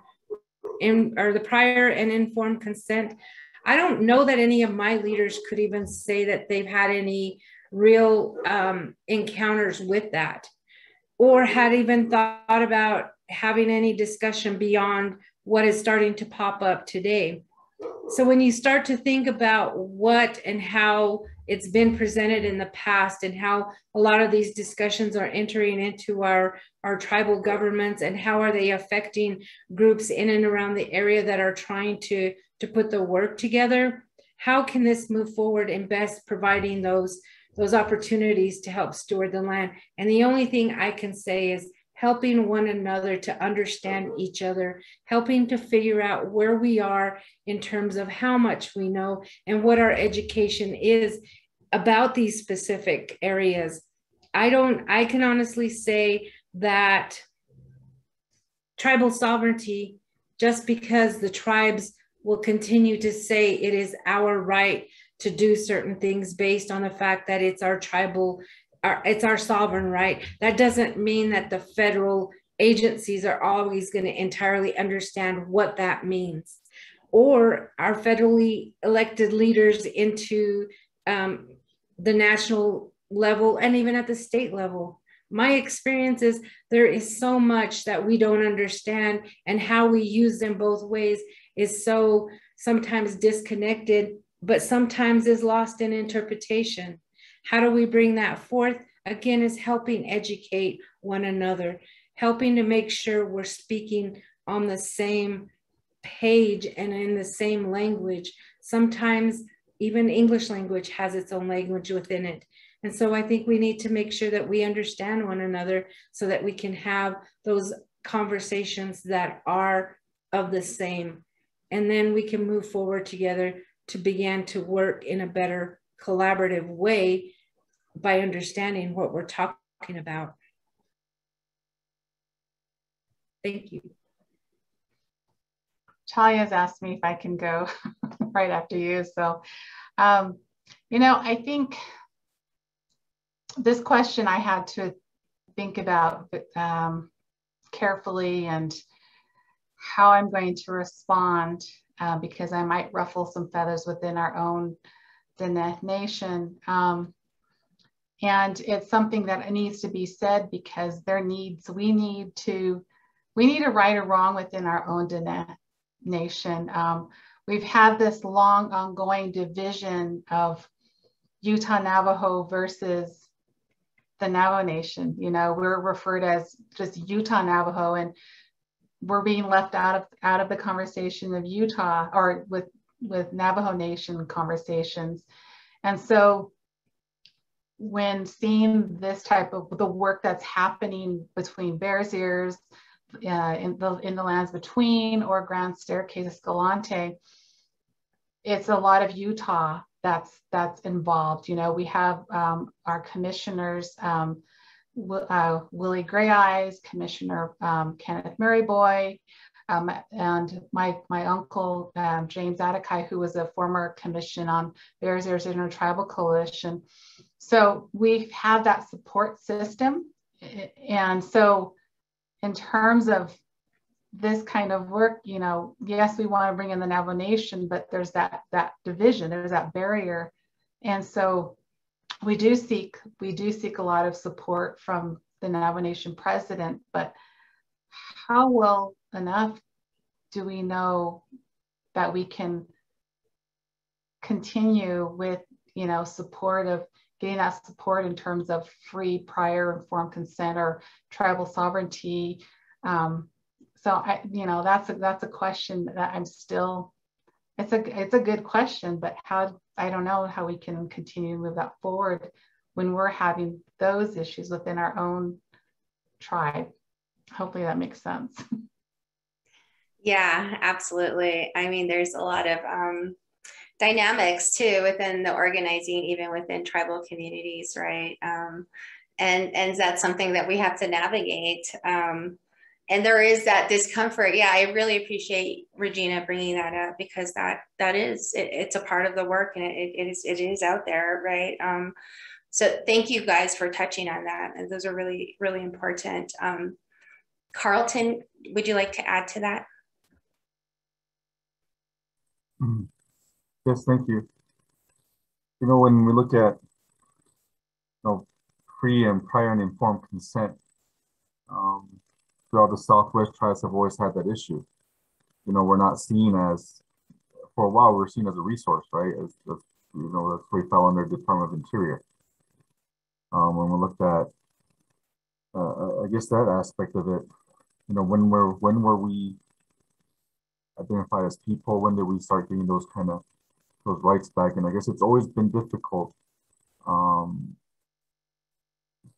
in, or the prior and informed consent. I don't know that any of my leaders could even say that they've had any real um, encounters with that, or had even thought about having any discussion beyond what is starting to pop up today. So when you start to think about what and how it's been presented in the past and how a lot of these discussions are entering into our, our tribal governments and how are they affecting groups in and around the area that are trying to, to put the work together, how can this move forward and best providing those those opportunities to help steward the land. And the only thing I can say is helping one another to understand each other, helping to figure out where we are in terms of how much we know and what our education is about these specific areas. I don't, I can honestly say that tribal sovereignty, just because the tribes will continue to say it is our right to do certain things based on the fact that it's our tribal, our, it's our sovereign right. That doesn't mean that the federal agencies are always going to entirely understand what that means, or our federally elected leaders into um, the national level and even at the state level. My experience is there is so much that we don't understand, and how we use them both ways is so sometimes disconnected, but sometimes is lost in interpretation. How do we bring that forth? Again, is helping educate one another, helping to make sure we're speaking on the same page and in the same language. Sometimes even English language has its own language within it. And so I think we need to make sure that we understand one another so that we can have those conversations that are of the same. And then we can move forward together to begin to work in a better collaborative way by understanding what we're talking about. Thank you. Talia's asked me if I can go right after you. So, um, you know, I think this question I had to think about um, carefully and how I'm going to respond, uh, because I might ruffle some feathers within our own Diné Nation. Um, and it's something that needs to be said, because there needs, we need to, we need a right or wrong within our own Diné Nation. Um, we've had this long ongoing division of Utah Navajo versus the Navajo Nation. You know, we're referred as just Utah Navajo, and we're being left out of out of the conversation of Utah, or with with Navajo Nation conversations. And so when seeing this type of the work that's happening between Bears Ears, uh, in the in the lands between, or Grand Staircase Escalante, it's a lot of Utah that's that's involved. You know, we have um, our commissioners, um, Uh, Willie Gray Eyes, Commissioner um, Kenneth Murrayboy, um, and my, my uncle, um, James Attakai, who was a former commission on Bears Ears Intertribal Coalition. So we have that support system. And so in terms of this kind of work, you know, yes, we want to bring in the Navajo Nation, but there's that, that division, there's that barrier. And so We do seek, we do seek a lot of support from the Navajo Nation president, but how well enough do we know that we can continue with, you know, support of getting that support in terms of free, prior, informed consent or tribal sovereignty? Um, so I, you know, that's a, that's a question that I'm still. It's a, it's a good question, but how, I don't know how we can continue to move that forward when we're having those issues within our own tribe. Hopefully that makes sense. Yeah, absolutely. I mean, there's a lot of um, dynamics too within the organizing, even within tribal communities, right? Um, and, and that's something that we have to navigate. Um, And there is that discomfort. Yeah, I really appreciate Regina bringing that up, because that that is, it, it's a part of the work, and it, it, is, it is out there, right? Um, so thank you guys for touching on that. And those are really, really important. Um, Carleton, would you like to add to that? Mm-hmm. Yes, thank you. You know, when we look at, you know, free and prior and informed consent, um, throughout the Southwest, tribes have always had that issue. You know, we're not seen as, for a while, we were seen as a resource, right? As, as you know, that's where we fell under the Department of Interior. Um, when we looked at, uh, I guess that aspect of it, you know, when were when were we identified as people? When did we start getting those kind of those rights back? And I guess it's always been difficult Um,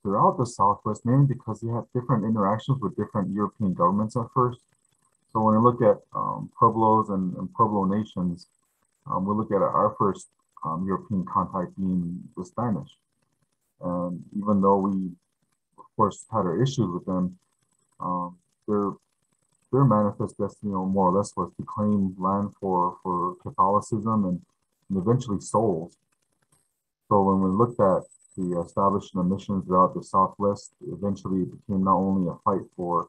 throughout the Southwest, mainly because they have different interactions with different European governments at first. So when we look at um, Pueblos and, and Pueblo nations, um, we look at our first um, European contact being the Spanish. And even though we, of course, had our issues with them, um, their, their manifest destiny, you know, more or less was to claim land for, for Catholicism and and eventually sold. So when we looked at the establishment of missions throughout the Southwest, eventually it became not only a fight for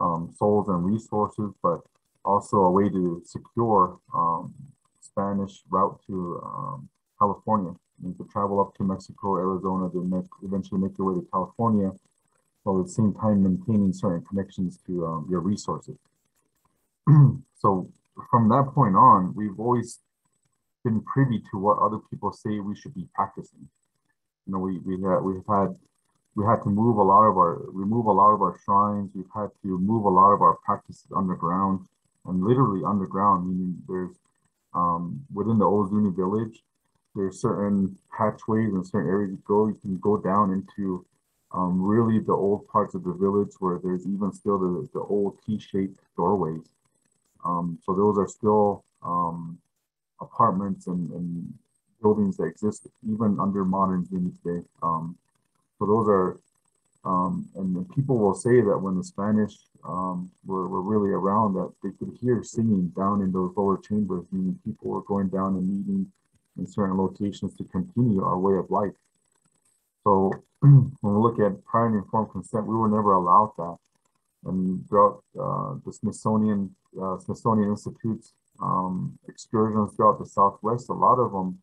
um, souls and resources, but also a way to secure um, Spanish route to um, California. You could travel up to Mexico, Arizona, then make, eventually make your way to California, while at the same time maintaining certain connections to um, your resources. So from that point on, we've always been privy to what other people say we should be practicing. You know, we we had we've had we had to move a lot of our remove a lot of our shrines. We've had to move a lot of our practices underground, and literally underground, meaning there's um, within the old Zuni village, there's certain hatchways and certain areas you go. You can go down into um, really the old parts of the village where there's even still the, the old T-shaped doorways. Um, so those are still um, apartments and, and buildings that exist even under modern Zuni today. Um, so those are, um, and the people will say that when the Spanish um, were, were really around, that they could hear singing down in those lower chambers, meaning people were going down and meeting in certain locations to continue our way of life. So when we look at prior and informed consent, we were never allowed that. And throughout uh, the Smithsonian, uh, Smithsonian Institute's um, excursions throughout the Southwest, a lot of them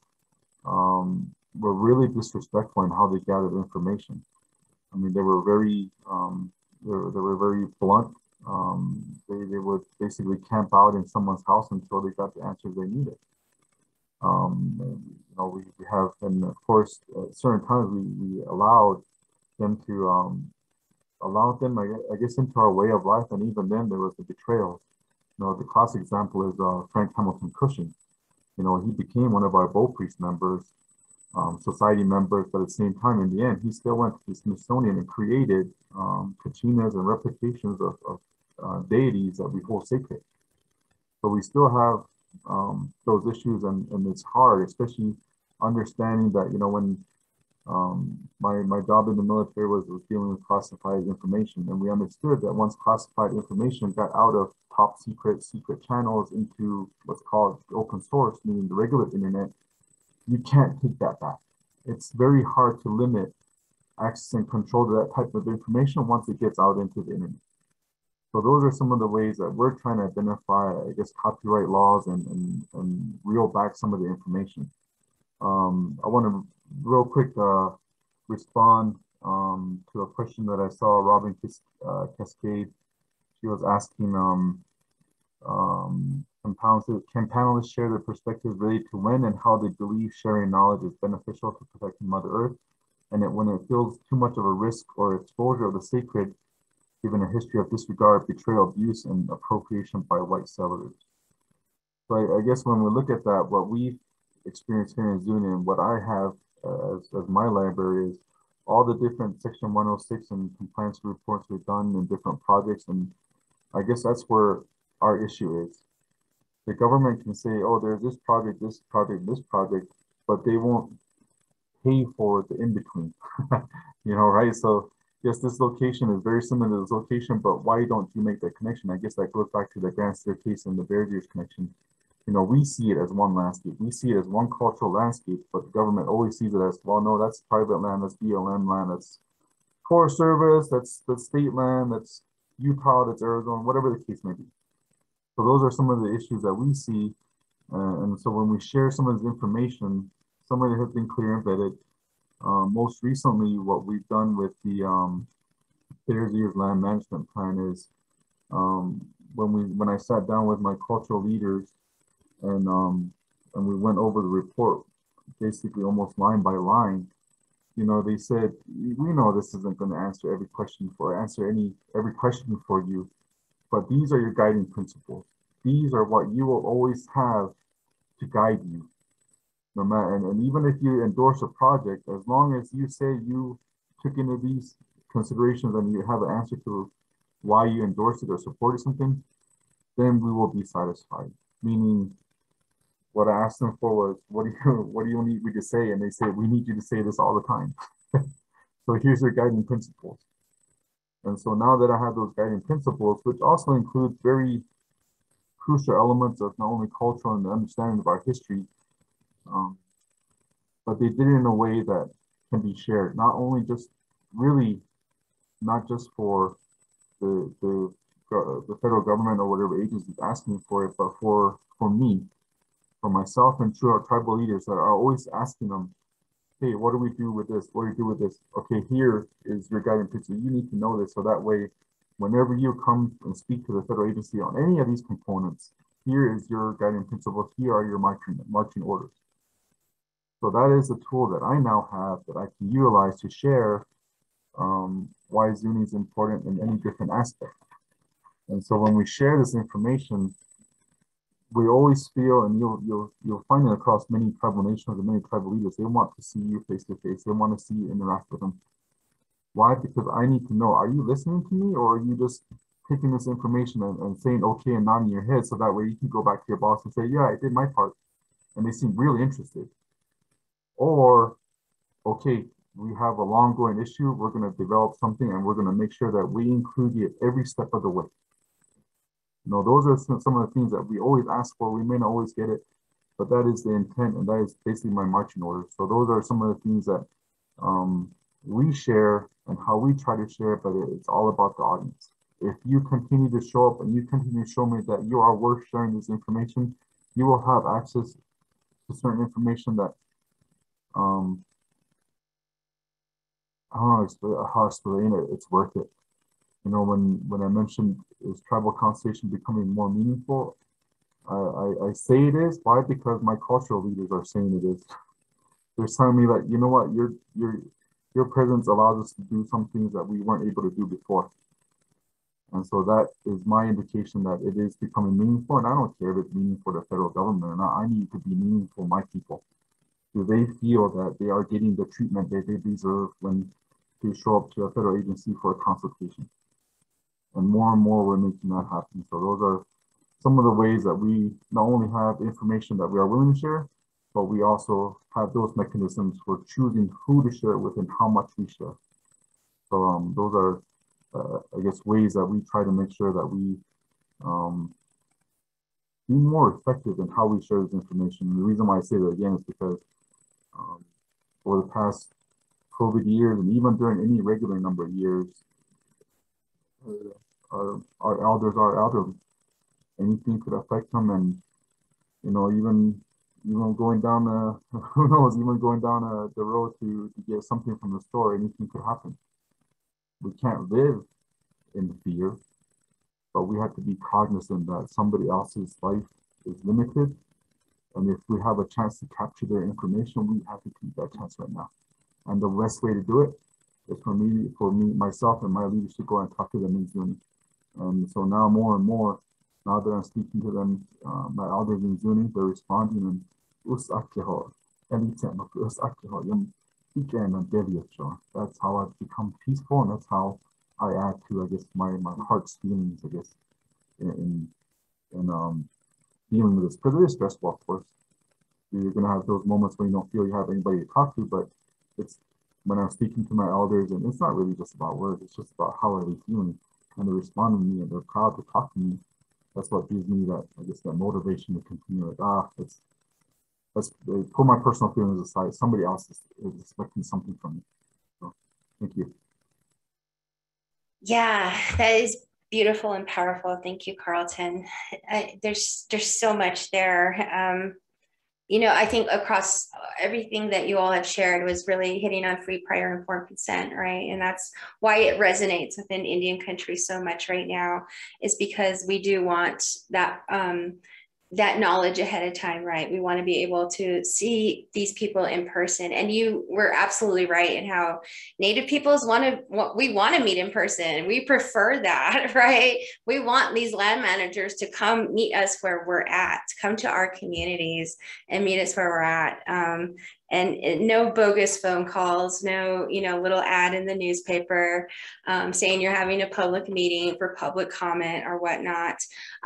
um, were really disrespectful in how they gathered information. I mean, they were very, um, they, were, they were very blunt. Um, they, they would basically camp out in someone's house until they got the answers they needed. Um, and, you know, we, we have, and of course, at certain times we, we allowed them to, um, allowed them, I guess, into our way of life, and even then there was the betrayal. You know, the classic example is uh, Frank Hamilton Cushing. You know, he became one of our Bow Priest members, um, society members, but at the same time, in the end, he still went to the Smithsonian and created um, kachinas and replications of, of uh, deities that we hold sacred. So we still have um, those issues, and, and it's hard, especially understanding that, you know, when Um, my, my job in the military was, was dealing with classified information, and we understood that once classified information got out of top secret, secret channels into what's called open source, meaning the regular internet, you can't take that back. It's very hard to limit access and control to that type of information once it gets out into the internet. So those are some of the ways that we're trying to identify, I guess, copyright laws and, and, and reel back some of the information. Um, I want to real quick uh, respond um, to a question that I saw Robin Cas uh, Cascade. She was asking, um, um, can panelists share their perspectives related to when and how they believe sharing knowledge is beneficial to protecting Mother Earth, and that when it feels too much of a risk or exposure of the sacred, given a history of disregard, betrayal, abuse, and appropriation by white settlers? So I, I guess when we look at that, what we experience here in Zuni, and what I have uh, as, as my library, is all the different Section one oh six and compliance reports we've done in different projects, and I guess that's where our issue is. The government can say, oh, there's this project, this project, this project, but they won't pay for the in-between, you know, right? So yes, this location is very similar to this location, but why don't you make that connection? I guess that goes back to the Grand Staircase and the Bears Ears connection. You know, we see it as one landscape. We see it as one cultural landscape, but the government always sees it as, well, no, that's private land, that's B L M land, that's Forest Service, that's, that's state land, that's Utah, that's Arizona, whatever the case may be. So those are some of the issues that we see. Uh, and so when we share some of this information, some of it has been clear and vetted. Uh, most recently, what we've done with the um, Bears Ears Land Management Plan is um, when, we, when I sat down with my cultural leaders, And, um, and we went over the report, basically almost line by line. You know, they said, we know this isn't going to answer every question for answer any every question for you, but these are your guiding principles. These are what you will always have to guide you. No matter, and, and even if you endorse a project, as long as you say you took into these considerations and you have an answer to why you endorsed it or supported something, then we will be satisfied. Meaning, what I asked them for was, what do you what do you need me to say? And they say, we need you to say this all the time. So here's your guiding principles. And so now that I have those guiding principles, which also include very crucial elements of not only culture and the understanding of our history, um, but they did it in a way that can be shared, not only just really, not just for the, the, the federal government or whatever agency is asking for it, but for, for me, for myself and to our tribal leaders that are always asking them, hey, what do we do with this? What do we do with this? Okay, here is your guiding principle. You need to know this, so that way, whenever you come and speak to the federal agency on any of these components, here is your guiding principle, here are your marching, marching orders. So that is a tool that I now have that I can utilize to share um, why Zuni is important in any different aspect. And so when we share this information, we always feel, and you'll, you'll, you'll find it across many tribal nations and many tribal leaders, they want to see you face to face, they want to see you interact with them. Why? Because I need to know, are you listening to me, or are you just taking this information and, and saying okay and nodding your head, so that way you can go back to your boss and say, yeah, I did my part, and they seem really interested. Or, okay, we have a long going issue, we're going to develop something and we're going to make sure that we include you every step of the way. You know, those are some of the things that we always ask for. We may not always get it, but that is the intent, and that is basically my marching order. So those are some of the things that um, we share and how we try to share, but it, it's all about the audience. If you continue to show up and you continue to show me that you are worth sharing this information, you will have access to certain information that, um, I don't know how to explain it, it's worth it. You know, when, when I mentioned, is tribal conversation becoming more meaningful? I, I, I say it is. Why? Because my cultural leaders are saying it is. They're telling me that, you know what, your, your, your presence allows us to do some things that we weren't able to do before. And so that is my indication that it is becoming meaningful. And I don't care if it's meaningful to the federal government or not. I need to be meaningful to my people. Do they feel that they are getting the treatment that they deserve when they show up to a federal agency for a consultation? And more and more we're making that happen. So those are some of the ways that we not only have information that we are willing to share, but we also have those mechanisms for choosing who to share it with and how much we share. So um, those are, uh, I guess, ways that we try to make sure that we um, be more effective in how we share this information. And the reason why I say that again is because um, over the past COVID years, and even during any regular number of years, Uh, our, our elders are elderly. Anything could affect them, and you know, even even going down the, who knows, even going down a, the road to, to get something from the store, anything could happen. We can't live in fear, but we have to be cognizant that somebody else's life is limited, and if we have a chance to capture their information, we have to take that chance right now. And the best way to do it, it's for me, for me, myself and my leaders to go and talk to them in Zuni. Um, so now more and more, now that I'm speaking to them, uh, my elders in Zuni, they're responding and that's how I've become peaceful, and that's how I add to, I guess, my, my heart's feelings, I guess, in, in um, dealing with this. Because it is stressful, of course. You're going to have those moments where you don't feel you have anybody to talk to, but it's, when I'm speaking to my elders, and it's not really just about words, it's just about how are they feeling, and they're responding to me, and they're proud to talk to me. That's what gives me that, I guess, that motivation to continue. Like, ah, let's, let's put my personal feelings aside. Somebody else is, is expecting something from me. So, thank you. Yeah, that is beautiful and powerful. Thank you, Carleton. I, there's there's so much there. Um, You know, I think across everything that you all have shared was really hitting on free, prior, informed consent, right? And that's why it resonates within Indian country so much right now, is because we do want that um, that knowledge ahead of time, right? We want to be able to see these people in person. And you were absolutely right in how Native peoples want to, we want to meet in person. We prefer that, right? We want these land managers to come meet us where we're at, come to our communities and meet us where we're at. Um, and, and no bogus phone calls, no, you know, little ad in the newspaper um, saying you're having a public meeting for public comment or whatnot.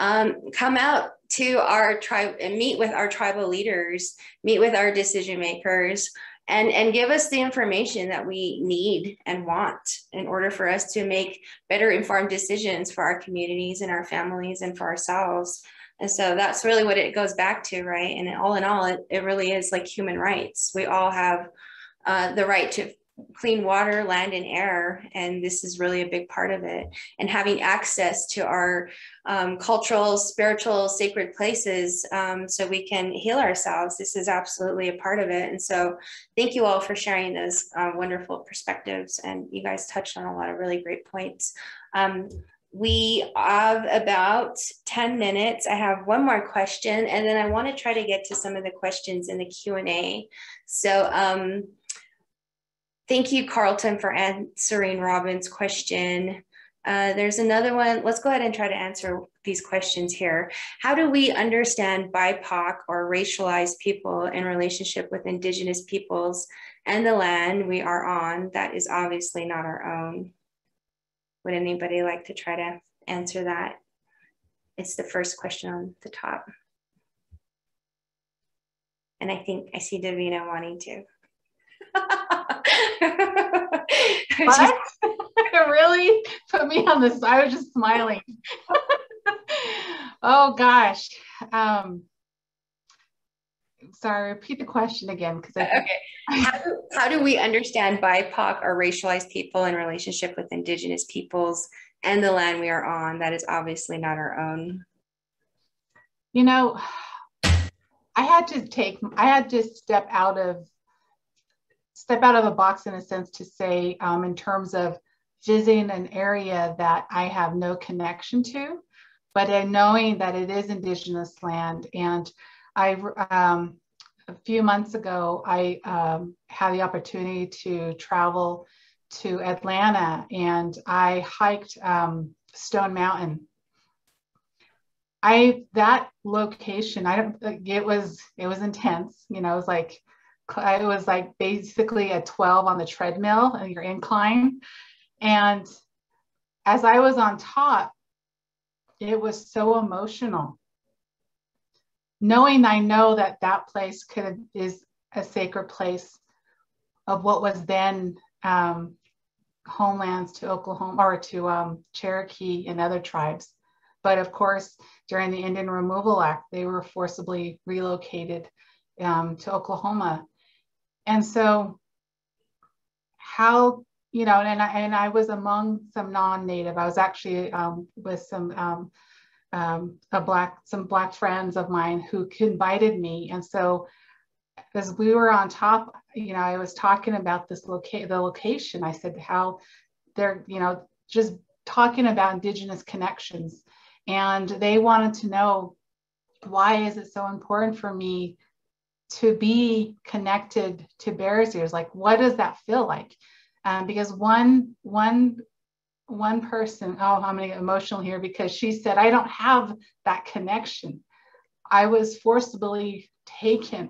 Um, come out to our tribe and meet with our tribal leaders, meet with our decision makers, and, and give us the information that we need and want in order for us to make better informed decisions for our communities and our families and for ourselves. And so that's really what it goes back to, right? And all in all, it, it really is like human rights. We all have uh, the right to clean water, land, and air, and this is really a big part of it. And having access to our um, cultural, spiritual, sacred places um, so we can heal ourselves, this is absolutely a part of it. And so thank you all for sharing those uh, wonderful perspectives, and you guys touched on a lot of really great points. Um, We have about ten minutes. I have one more question, and then I want to try to get to some of the questions in the Q and A. So um, thank you, Carleton, for answering Robin's question. Uh, there's another one. Let's go ahead and try to answer these questions here. How do we understand B I P O C or racialized people in relationship with Indigenous peoples and the land we are on that is obviously not our own? Would anybody like to try to answer that? It's the first question on the top. And I think I see Davina wanting to. What? It really put me on this. I was just smiling. Oh gosh. Um, sorry, repeat the question again. Because okay. How do, how do we understand B I P O C or racialized people in relationship with Indigenous peoples and the land we are on that is obviously not our own? You know, I had to take, I had to step out of, step out of a box in a sense to say, um, in terms of visiting an area that I have no connection to, but in knowing that it is Indigenous land. And I, um, a few months ago, I um, had the opportunity to travel to Atlanta, and I hiked um, Stone Mountain. I, that location, I don't, it was, it was intense, you know, it was like, it was like basically a twelve on the treadmill and your incline. And as I was on top, it was so emotional. Knowing I know that that place could have, is a sacred place of what was then um, homelands to Oklahoma or to um, Cherokee and other tribes. But of course, during the Indian Removal Act, they were forcibly relocated um, to Oklahoma. And so how, you know, and I, and I was among some non-native. I was actually um, with some um, Um, a black, some black friends of mine who invited me. And so as we were on top, you know, I was talking about this loca- the location. I said how they're, you know, just talking about Indigenous connections. And they wanted to know, why is it so important for me to be connected to Bears Ears? Like, what does that feel like? Um, because one, one, One person, oh, I'm going to get emotional here, because she said, I don't have that connection. I was forcibly taken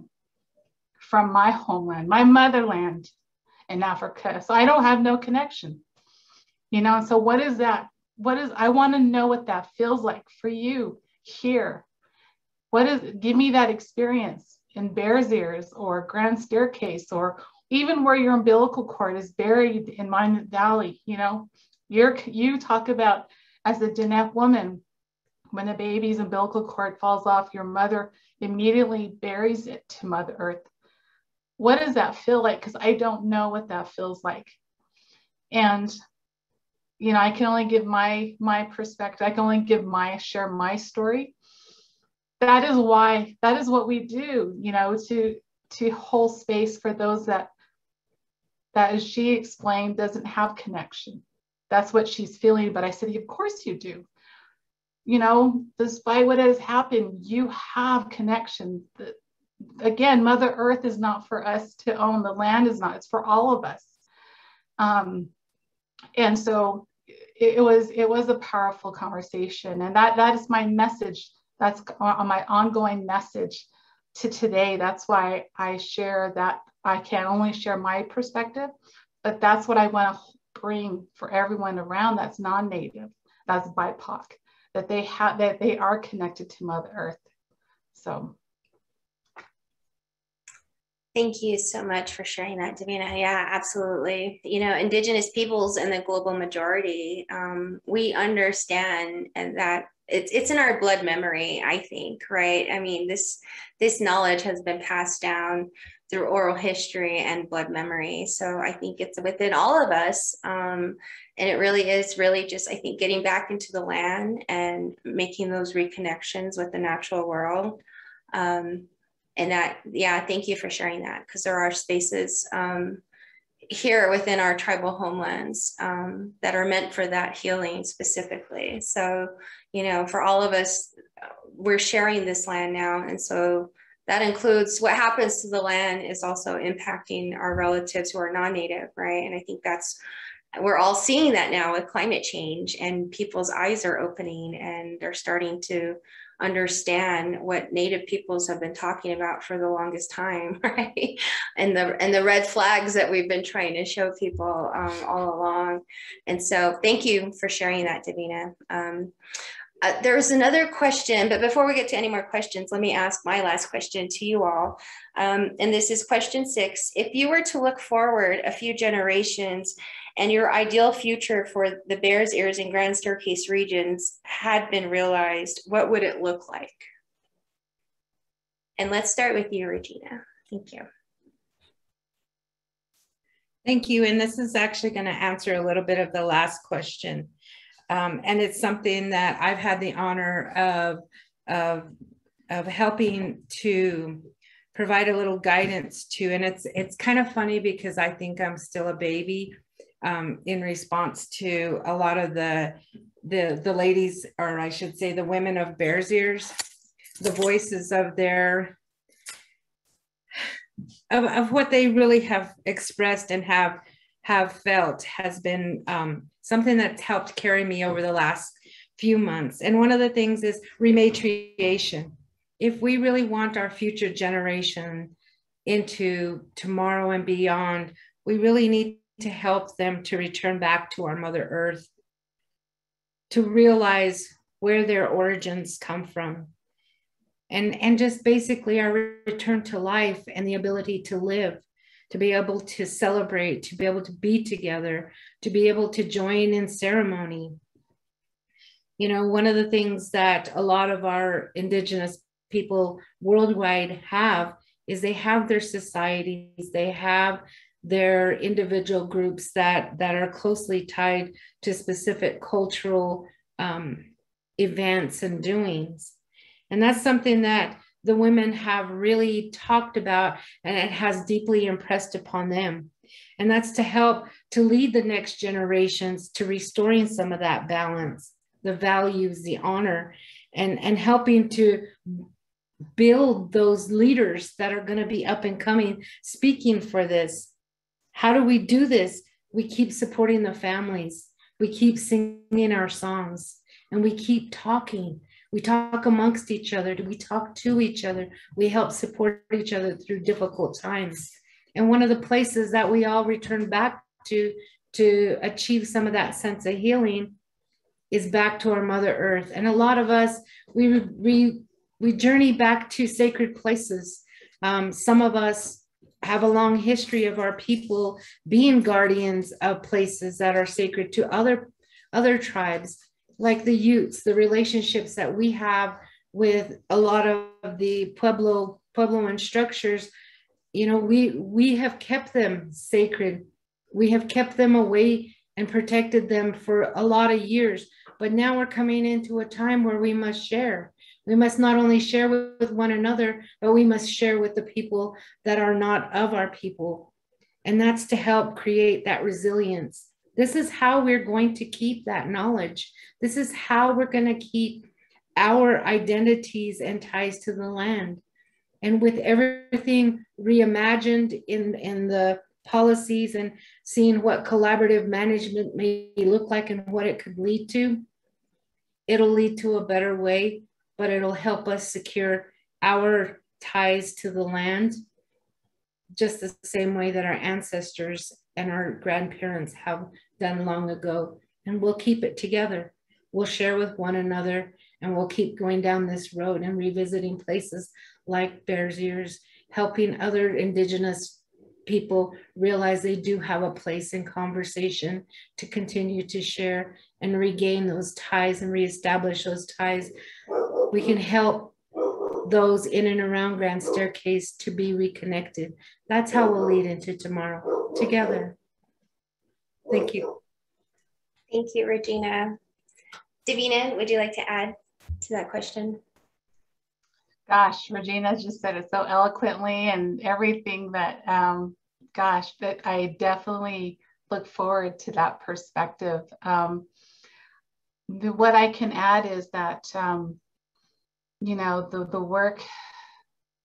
from my homeland, my motherland in Africa. So I don't have no connection, you know? And so what is that? What is, I want to know what that feels like for you here. What is, give me that experience in Bears Ears or Grand Staircase, or even where your umbilical cord is buried in Minot Valley, you know? You're, you talk about, as a Dene woman, when the baby's umbilical cord falls off, your mother immediately buries it to Mother Earth. What does that feel like? Because I don't know what that feels like. And, you know, I can only give my, my perspective. I can only give my, share my story. That is why, that is what we do, you know, to, to hold space for those that, that, as she explained, doesn't have connection. That's what she's feeling. But I said, of course you do. You know, despite what has happened, you have connection. Again, Mother Earth is not for us to own. The land is not. It's for all of us. Um, and so it, it was it was a powerful conversation. And that that is my message. That's my ongoing message to today. That's why I share that. I can only share my perspective, but that's what I want to bring for everyone around that's non-native, that's B I P O C, that they have, that they are connected to Mother Earth. So thank you so much for sharing that, Davina. Yeah, absolutely. You know, Indigenous peoples and the global majority, um, we understand that it's it's in our blood memory, I think, right? I mean, this this knowledge has been passed down through oral history and blood memory. So I think it's within all of us. Um, and it really is really just, I think, getting back into the land and making those reconnections with the natural world. Um, and that, yeah, thank you for sharing that, because there are spaces um, here within our tribal homelands um, that are meant for that healing specifically. So, you know, for all of us, we're sharing this land now. And so that includes what happens to the land is also impacting our relatives who are non-native, right? And I think that's, we're all seeing that now with climate change, and people's eyes are opening and they're starting to understand what Native peoples have been talking about for the longest time, right? And the and the red flags that we've been trying to show people um, all along. And so thank you for sharing that, Davina. Um, uh, there was another question, but before we get to any more questions, let me ask my last question to you all. Um, and this is question six. If you were to look forward a few generations and your ideal future for the Bears Ears and Grand Staircase regions had been realized, what would it look like? And let's start with you, Regina. Thank you. Thank you. And this is actually going to answer a little bit of the last question. Um, and it's something that I've had the honor of, of, of helping to provide a little guidance to. And it's, it's kind of funny because I think I'm still a baby. Um, in response to a lot of the, the, the ladies, or I should say the women of Bears Ears, the voices of their, of, of what they really have expressed and have, have felt has been um, something that's helped carry me over the last few months. And one of the things is rematriation. If we really want our future generation into tomorrow and beyond, we really need to help them to return back to our Mother Earth, to realize where their origins come from, and, and just basically our return to life and the ability to live, to be able to celebrate, to be able to be together, to be able to join in ceremony. You know, one of the things that a lot of our Indigenous people worldwide have is they have their societies, they have their individual groups that, that are closely tied to specific cultural um, events and doings. And that's something that the women have really talked about, and it has deeply impressed upon them. And that's to help to lead the next generations to restoring some of that balance, the values, the honor, and, and helping to build those leaders that are going to be up and coming, speaking for this. How do we do this? We keep supporting the families. We keep singing our songs, and we keep talking. We talk amongst each other. We talk to each other. We help support each other through difficult times. And one of the places that we all return back to to achieve some of that sense of healing is back to our Mother Earth. And a lot of us, we, we, we journey back to sacred places. Um, some of us have a long history of our people being guardians of places that are sacred to other, other tribes, like the Utes, the relationships that we have with a lot of the Pueblo, Puebloan structures. You know, we, we have kept them sacred. We have kept them away and protected them for a lot of years, but now we're coming into a time where we must share. We must not only share with one another, but we must share with the people that are not of our people. And that's to help create that resilience. This is how we're going to keep that knowledge. This is how we're going to keep our identities and ties to the land. And with everything reimagined in, in the policies and seeing what collaborative management may look like and what it could lead to, it'll lead to a better way. But it'll help us secure our ties to the land just the same way that our ancestors and our grandparents have done long ago. And we'll keep it together. We'll share with one another, and we'll keep going down this road and revisiting places like Bears Ears, helping other Indigenous people realize they do have a place in conversation to continue to share and regain those ties and reestablish those ties. We can help those in and around Grand Staircase to be reconnected. That's how we'll lead into tomorrow together. Thank you. Thank you, Regina. Davina, would you like to add to that question? Gosh, Regina just said it so eloquently and everything that, um, gosh, that I definitely look forward to that perspective. Um, the, what I can add is that, um, you know, the, the work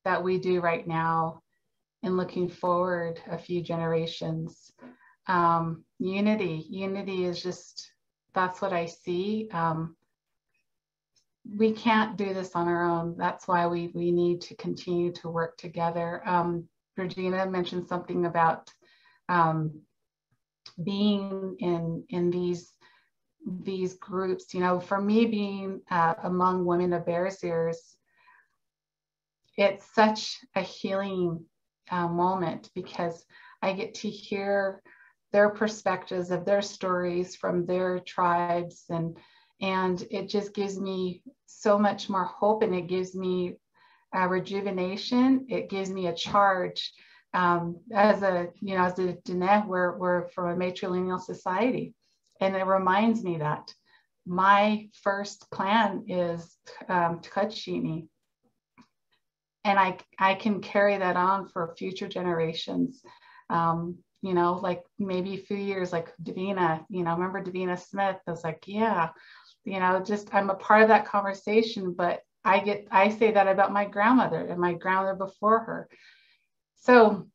that we do right now in looking forward a few generations, um, unity, unity is just, that's what I see. Um, we can't do this on our own. That's why we, we need to continue to work together. Um, Regina mentioned something about um, being in, in these, these groups. You know, for me, being uh, among Women of Bears Ears, it's such a healing uh, moment because I get to hear their perspectives of their stories from their tribes, and And it just gives me so much more hope, and it gives me uh, rejuvenation. It gives me a charge. Um, as a, you know, as a Dene, we're, we're from a matrilineal society. And it reminds me that my first clan is um, Tukatchini. And I, I can carry that on for future generations. Um, you know, like maybe a few years, like Davina, you know, remember Davina Smith? I was like, yeah. You know, just I'm a part of that conversation, but I get, I say that about my grandmother and my grandmother before her. So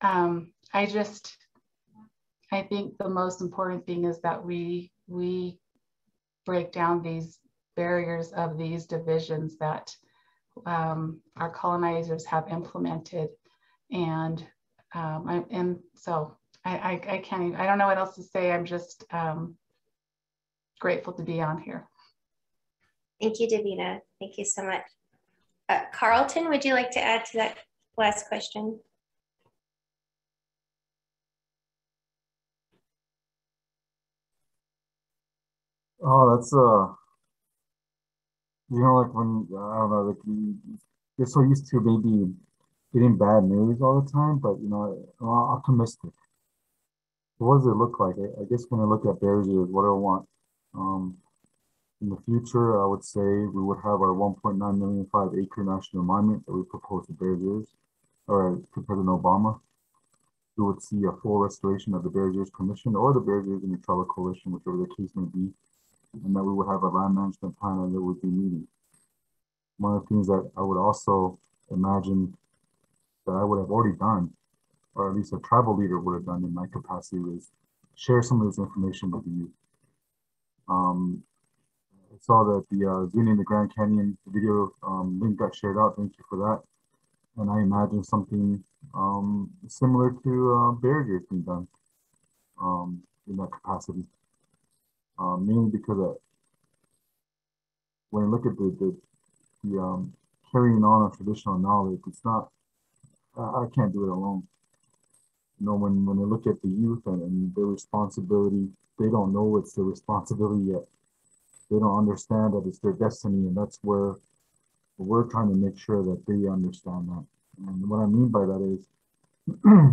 um, I just, I think the most important thing is that we, we break down these barriers of these divisions that um, our colonizers have implemented. And, um, I, and so I, I, I can't even, I don't know what else to say. I'm just, um, grateful to be on here. Thank you, Davina. Thank you so much. Uh, Carleton, would you like to add to that last question? Oh, that's, uh, you know, like when, I don't know, like you, you're so used to maybe getting bad news all the time, but, you know, I'm optimistic. What does it look like? I, I guess when I look at Bears Ears, what do I want? Um, in the future, I would say we would have our one point nine million five acre national monument that we proposed to Bears Ears, or to President Obama. We would see a full restoration of the Bears Ears Commission or the Bears Ears Intertribal Coalition, whichever the case may be, and that we would have a land management plan that there would be meeting. One of the things that I would also imagine that I would have already done, or at least a tribal leader would have done in my capacity, was share some of this information with you. Um, I saw that the uh, Zuni in the Grand Canyon video um, link got shared out. Thank you for that. And I imagine something um, similar to uh, Bears Ears being done um, in that capacity. Uh, mainly because uh, when I look at the, the, the um, carrying on of traditional knowledge, it's not, I, I can't do it alone. You know, when, when I look at the youth and, and their responsibility, they don't know it's their responsibility yet. They don't understand that it's their destiny, and that's where we're trying to make sure that they understand that. And what I mean by that is,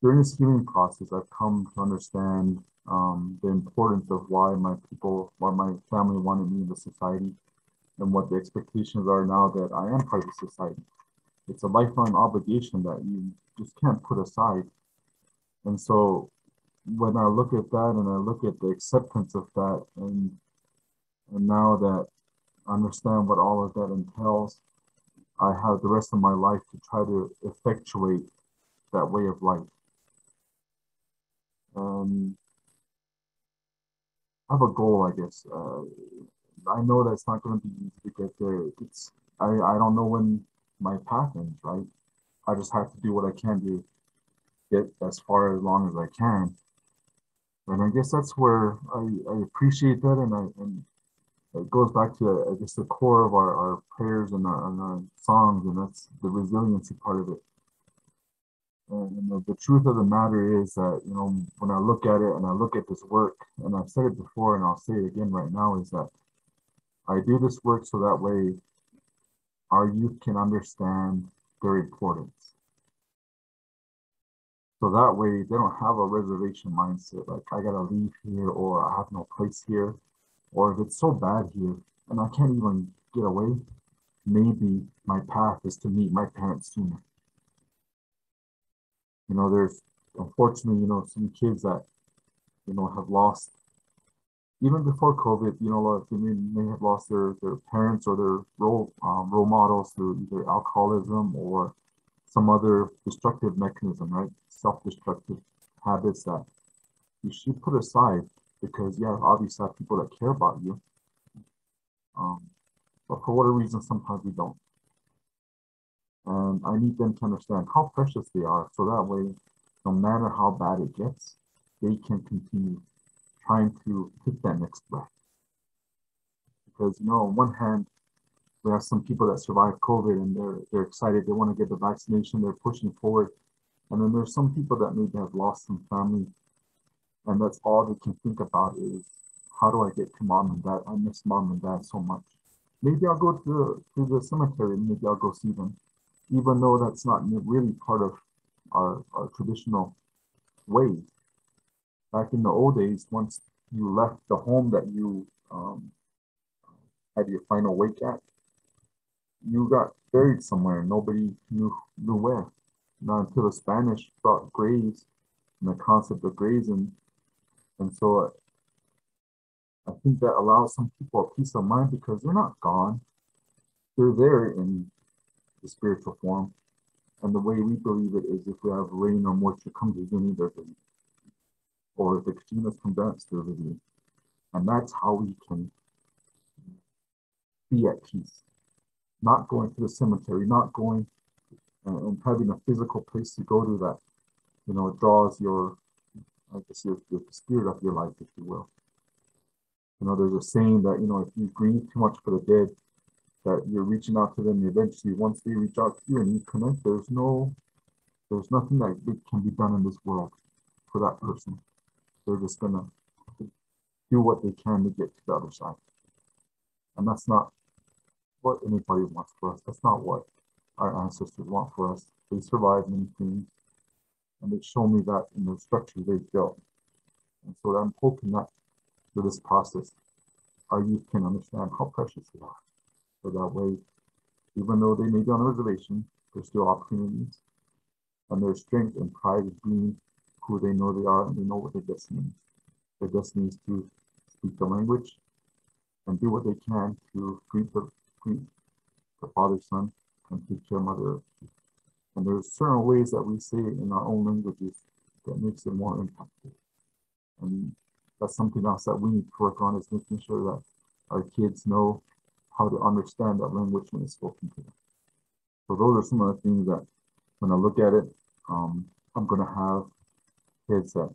during this healing process, I've come to understand um, the importance of why my people, why my family wanted me in the society, and what the expectations are now that I am part of the society. It's a lifelong obligation that you just can't put aside. And so, when I look at that and I look at the acceptance of that, and and now that I understand what all of that entails, I have the rest of my life to try to effectuate that way of life. Um, I have a goal, I guess. Uh, I know that's not going to be easy to get there. It's I, I don't know when my path ends, right? I just have to do what I can do, get as far as long as I can. And I guess that's where I, I appreciate that, and, I, and it goes back to, I guess, the core of our, our prayers and our, and our songs, and that's the resiliency part of it. And, and the, the truth of the matter is that, you know, when I look at it and I look at this work, and I've said it before and I'll say it again right now, is that I do this work so that way our youth can understand their importance. So that way they don't have a reservation mindset, like I gotta leave here, or I have no place here, or if it's so bad here and I can't even get away, maybe my path is to meet my parents sooner. You know, there's unfortunately, you know, some kids that, you know, have lost, even before COVID, you know, they may, may have lost their, their parents or their role, um, role models through either alcoholism or some other destructive mechanism, right? Self-destructive habits that you should put aside because, yeah, obviously have people that care about you. Um, but for whatever reason, sometimes we don't. And I need them to understand how precious they are, so that way, no matter how bad it gets, they can continue trying to take that next breath. Because, you know, on one hand, we have some people that survived COVID and they're, they're excited, they want to get the vaccination, they're pushing forward. And then there's some people that maybe have lost some family, and that's all they can think about is, how do I get to mom and dad? I miss mom and dad so much. Maybe I'll go to the, to the cemetery, and maybe I'll go see them. Even though that's not really part of our, our traditional ways. Back in the old days, once you left the home that you um, had your final wake at, you got buried somewhere. Nobody knew, knew where. Not until the Spanish brought graves and the concept of graves. And, and so I think that allows some people a peace of mind, because they're not gone. They're there in the spiritual form. And the way we believe it is, if we have rain or moisture comes to Zuni, they're busy. Or if the Kachinas come dance, they're busy. And that's how we can be at peace. Not going to the cemetery, not going uh, and having a physical place to go to that, you know, draws your, I guess, your, your spirit of your life, if you will. You know, there's a saying that, you know, if you grieve too much for the dead, that you're reaching out to them eventually. Once they reach out to you and you connect, there's no, there's nothing that can be done in this world for that person. They're just gonna do what they can to get to the other side. And that's not what anybody wants for us. That's not what our ancestors want for us. They survived many things, and they show me that in the structures they built. And so I'm hoping that through this process, our youth can understand how precious they are. So that way, even though they may be on a reservation, there's still opportunities, and their strength and pride is being who they know they are, and they know what their destiny is. Their destiny is to speak the language and do what they can to greet the, greet the father, son, and take care of mother. And there's certain ways that we say it in our own languages that makes it more impactful. And that's something else that we need to work on, is making sure that our kids know how to understand that language when it's spoken to them. So those are some of the things that, when I look at it, um, I'm going to have kids that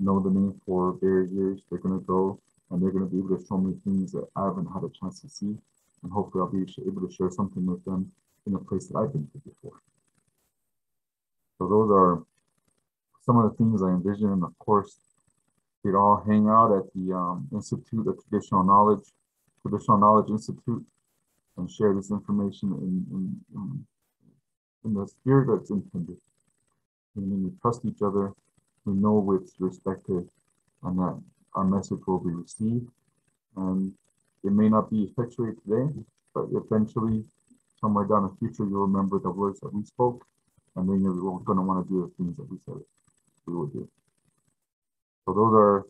know the name for Bears Ears. They're going to go, and they're going to be able to show me things that I haven't had a chance to see, and hopefully I'll be able to share something with them in a place that I've been to before. So those are some of the things I envision. And of course, we'd all hang out at the um, Institute of Traditional Knowledge Traditional Knowledge Institute, and share this information in, in, in, in the spirit that's intended. Meaning we trust each other, we know what's respected, and that our message will be received. And it may not be effectuated today, but eventually, somewhere down the future, you'll remember the words that we spoke, and then you're going to want to do the things that we said we will do. So those are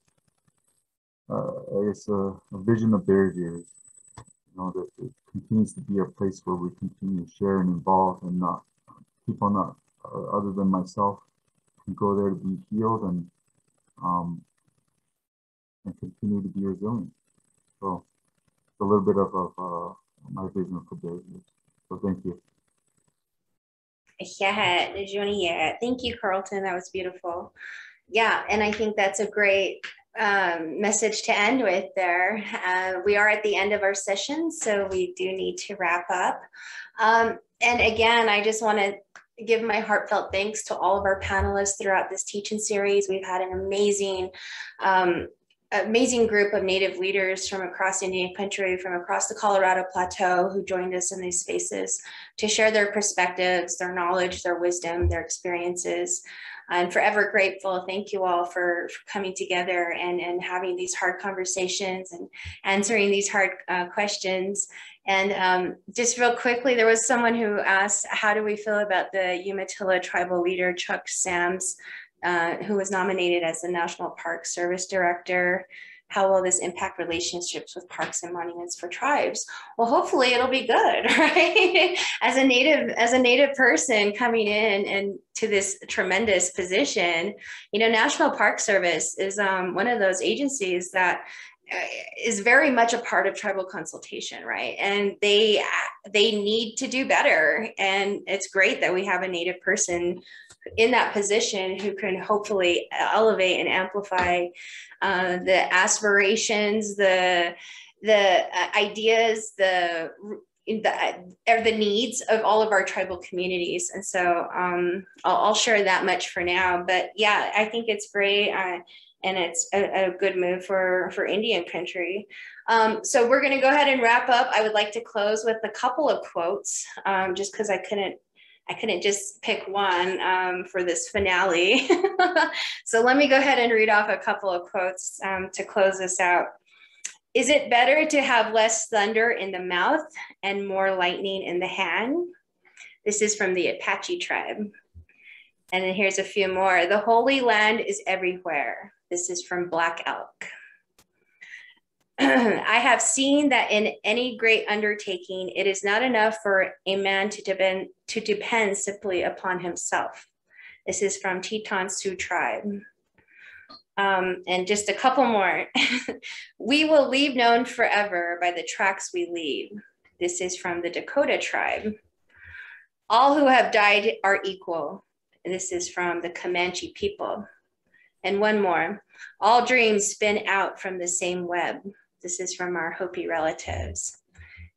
Uh, it's a, a vision of Bears Ears, you know, that it continues to be a place where we continue to share and involve, and not people not uh, other than myself can go there to be healed and um, and continue to be resilient. So it's a little bit of, of uh, my vision for Bears Ears. So thank you. Yeah, Junia. Thank you, Carleton. That was beautiful. Yeah, and I think that's a great um message to end with there. Uh, we are at the end of our session, so we do need to wrap up. Um, and again, I just want to give my heartfelt thanks to all of our panelists throughout this teaching series. We've had an amazing, um, amazing group of Native leaders from across Indian country, from across the Colorado Plateau, who joined us in these spaces to share their perspectives, their knowledge, their wisdom, their experiences. I'm forever grateful. Thank you all for, for coming together and, and having these hard conversations and answering these hard uh, questions. And um, just real quickly, there was someone who asked, how do we feel about the Umatilla tribal leader, Chuck Sams, uh, who was nominated as the National Park Service Director? How will this impact relationships with parks and monuments for tribes? Well, hopefully it'll be good, right? As a Native, as a Native person coming in and to this tremendous position, you know, National Park Service is um, one of those agencies that is very much a part of tribal consultation, right? And they, they need to do better. And it's great that we have a Native person in that position who can hopefully elevate and amplify uh, the aspirations, the the ideas, the the, the needs of all of our tribal communities. And so um, I'll, I'll share that much for now. But yeah, I think it's great, uh, and it's a, a good move for for Indian country. Um, so we're going to go ahead and wrap up. I would like to close with a couple of quotes, um, just because I couldn't. I couldn't just pick one um, for this finale. So let me go ahead and read off a couple of quotes um, to close this out. Is it better to have less thunder in the mouth and more lightning in the hand? This is from the Apache tribe. And then here's a few more. The Holy Land is everywhere. This is from Black Elk. I have seen that in any great undertaking, it is not enough for a man to depend, to depend simply upon himself. This is from Teton Sioux tribe. Um, and just a couple more. We will leave known forever by the tracks we leave. This is from the Dakota tribe. All who have died are equal. This is from the Comanche people. And one more. All dreams spin out from the same web. This is from our Hopi relatives.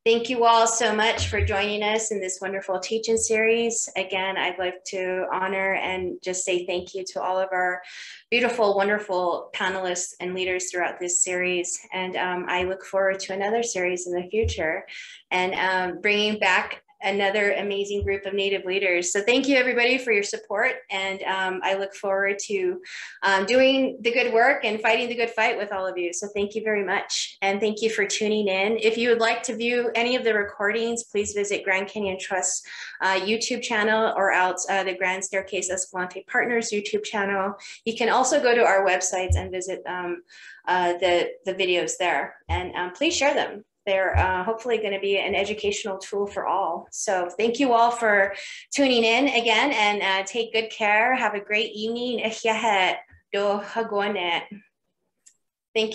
Thank you all so much for joining us in this wonderful teaching series. Again, I'd like to honor and just say thank you to all of our beautiful, wonderful panelists and leaders throughout this series. And um, I look forward to another series in the future and um, bringing back another amazing group of Native leaders. So thank you everybody for your support. And um, I look forward to um, doing the good work and fighting the good fight with all of you. So thank you very much. And thank you for tuning in. If you would like to view any of the recordings, please visit Grand Canyon Trust's uh, YouTube channel or else uh, the Grand Staircase Escalante Partners YouTube channel. You can also go to our websites and visit um, uh, the, the videos there. And um, please share them. They're uh, hopefully going to be an educational tool for all. So thank you all for tuning in again, and uh, take good care. Have a great evening. Thank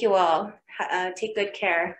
you all. Uh, take good care.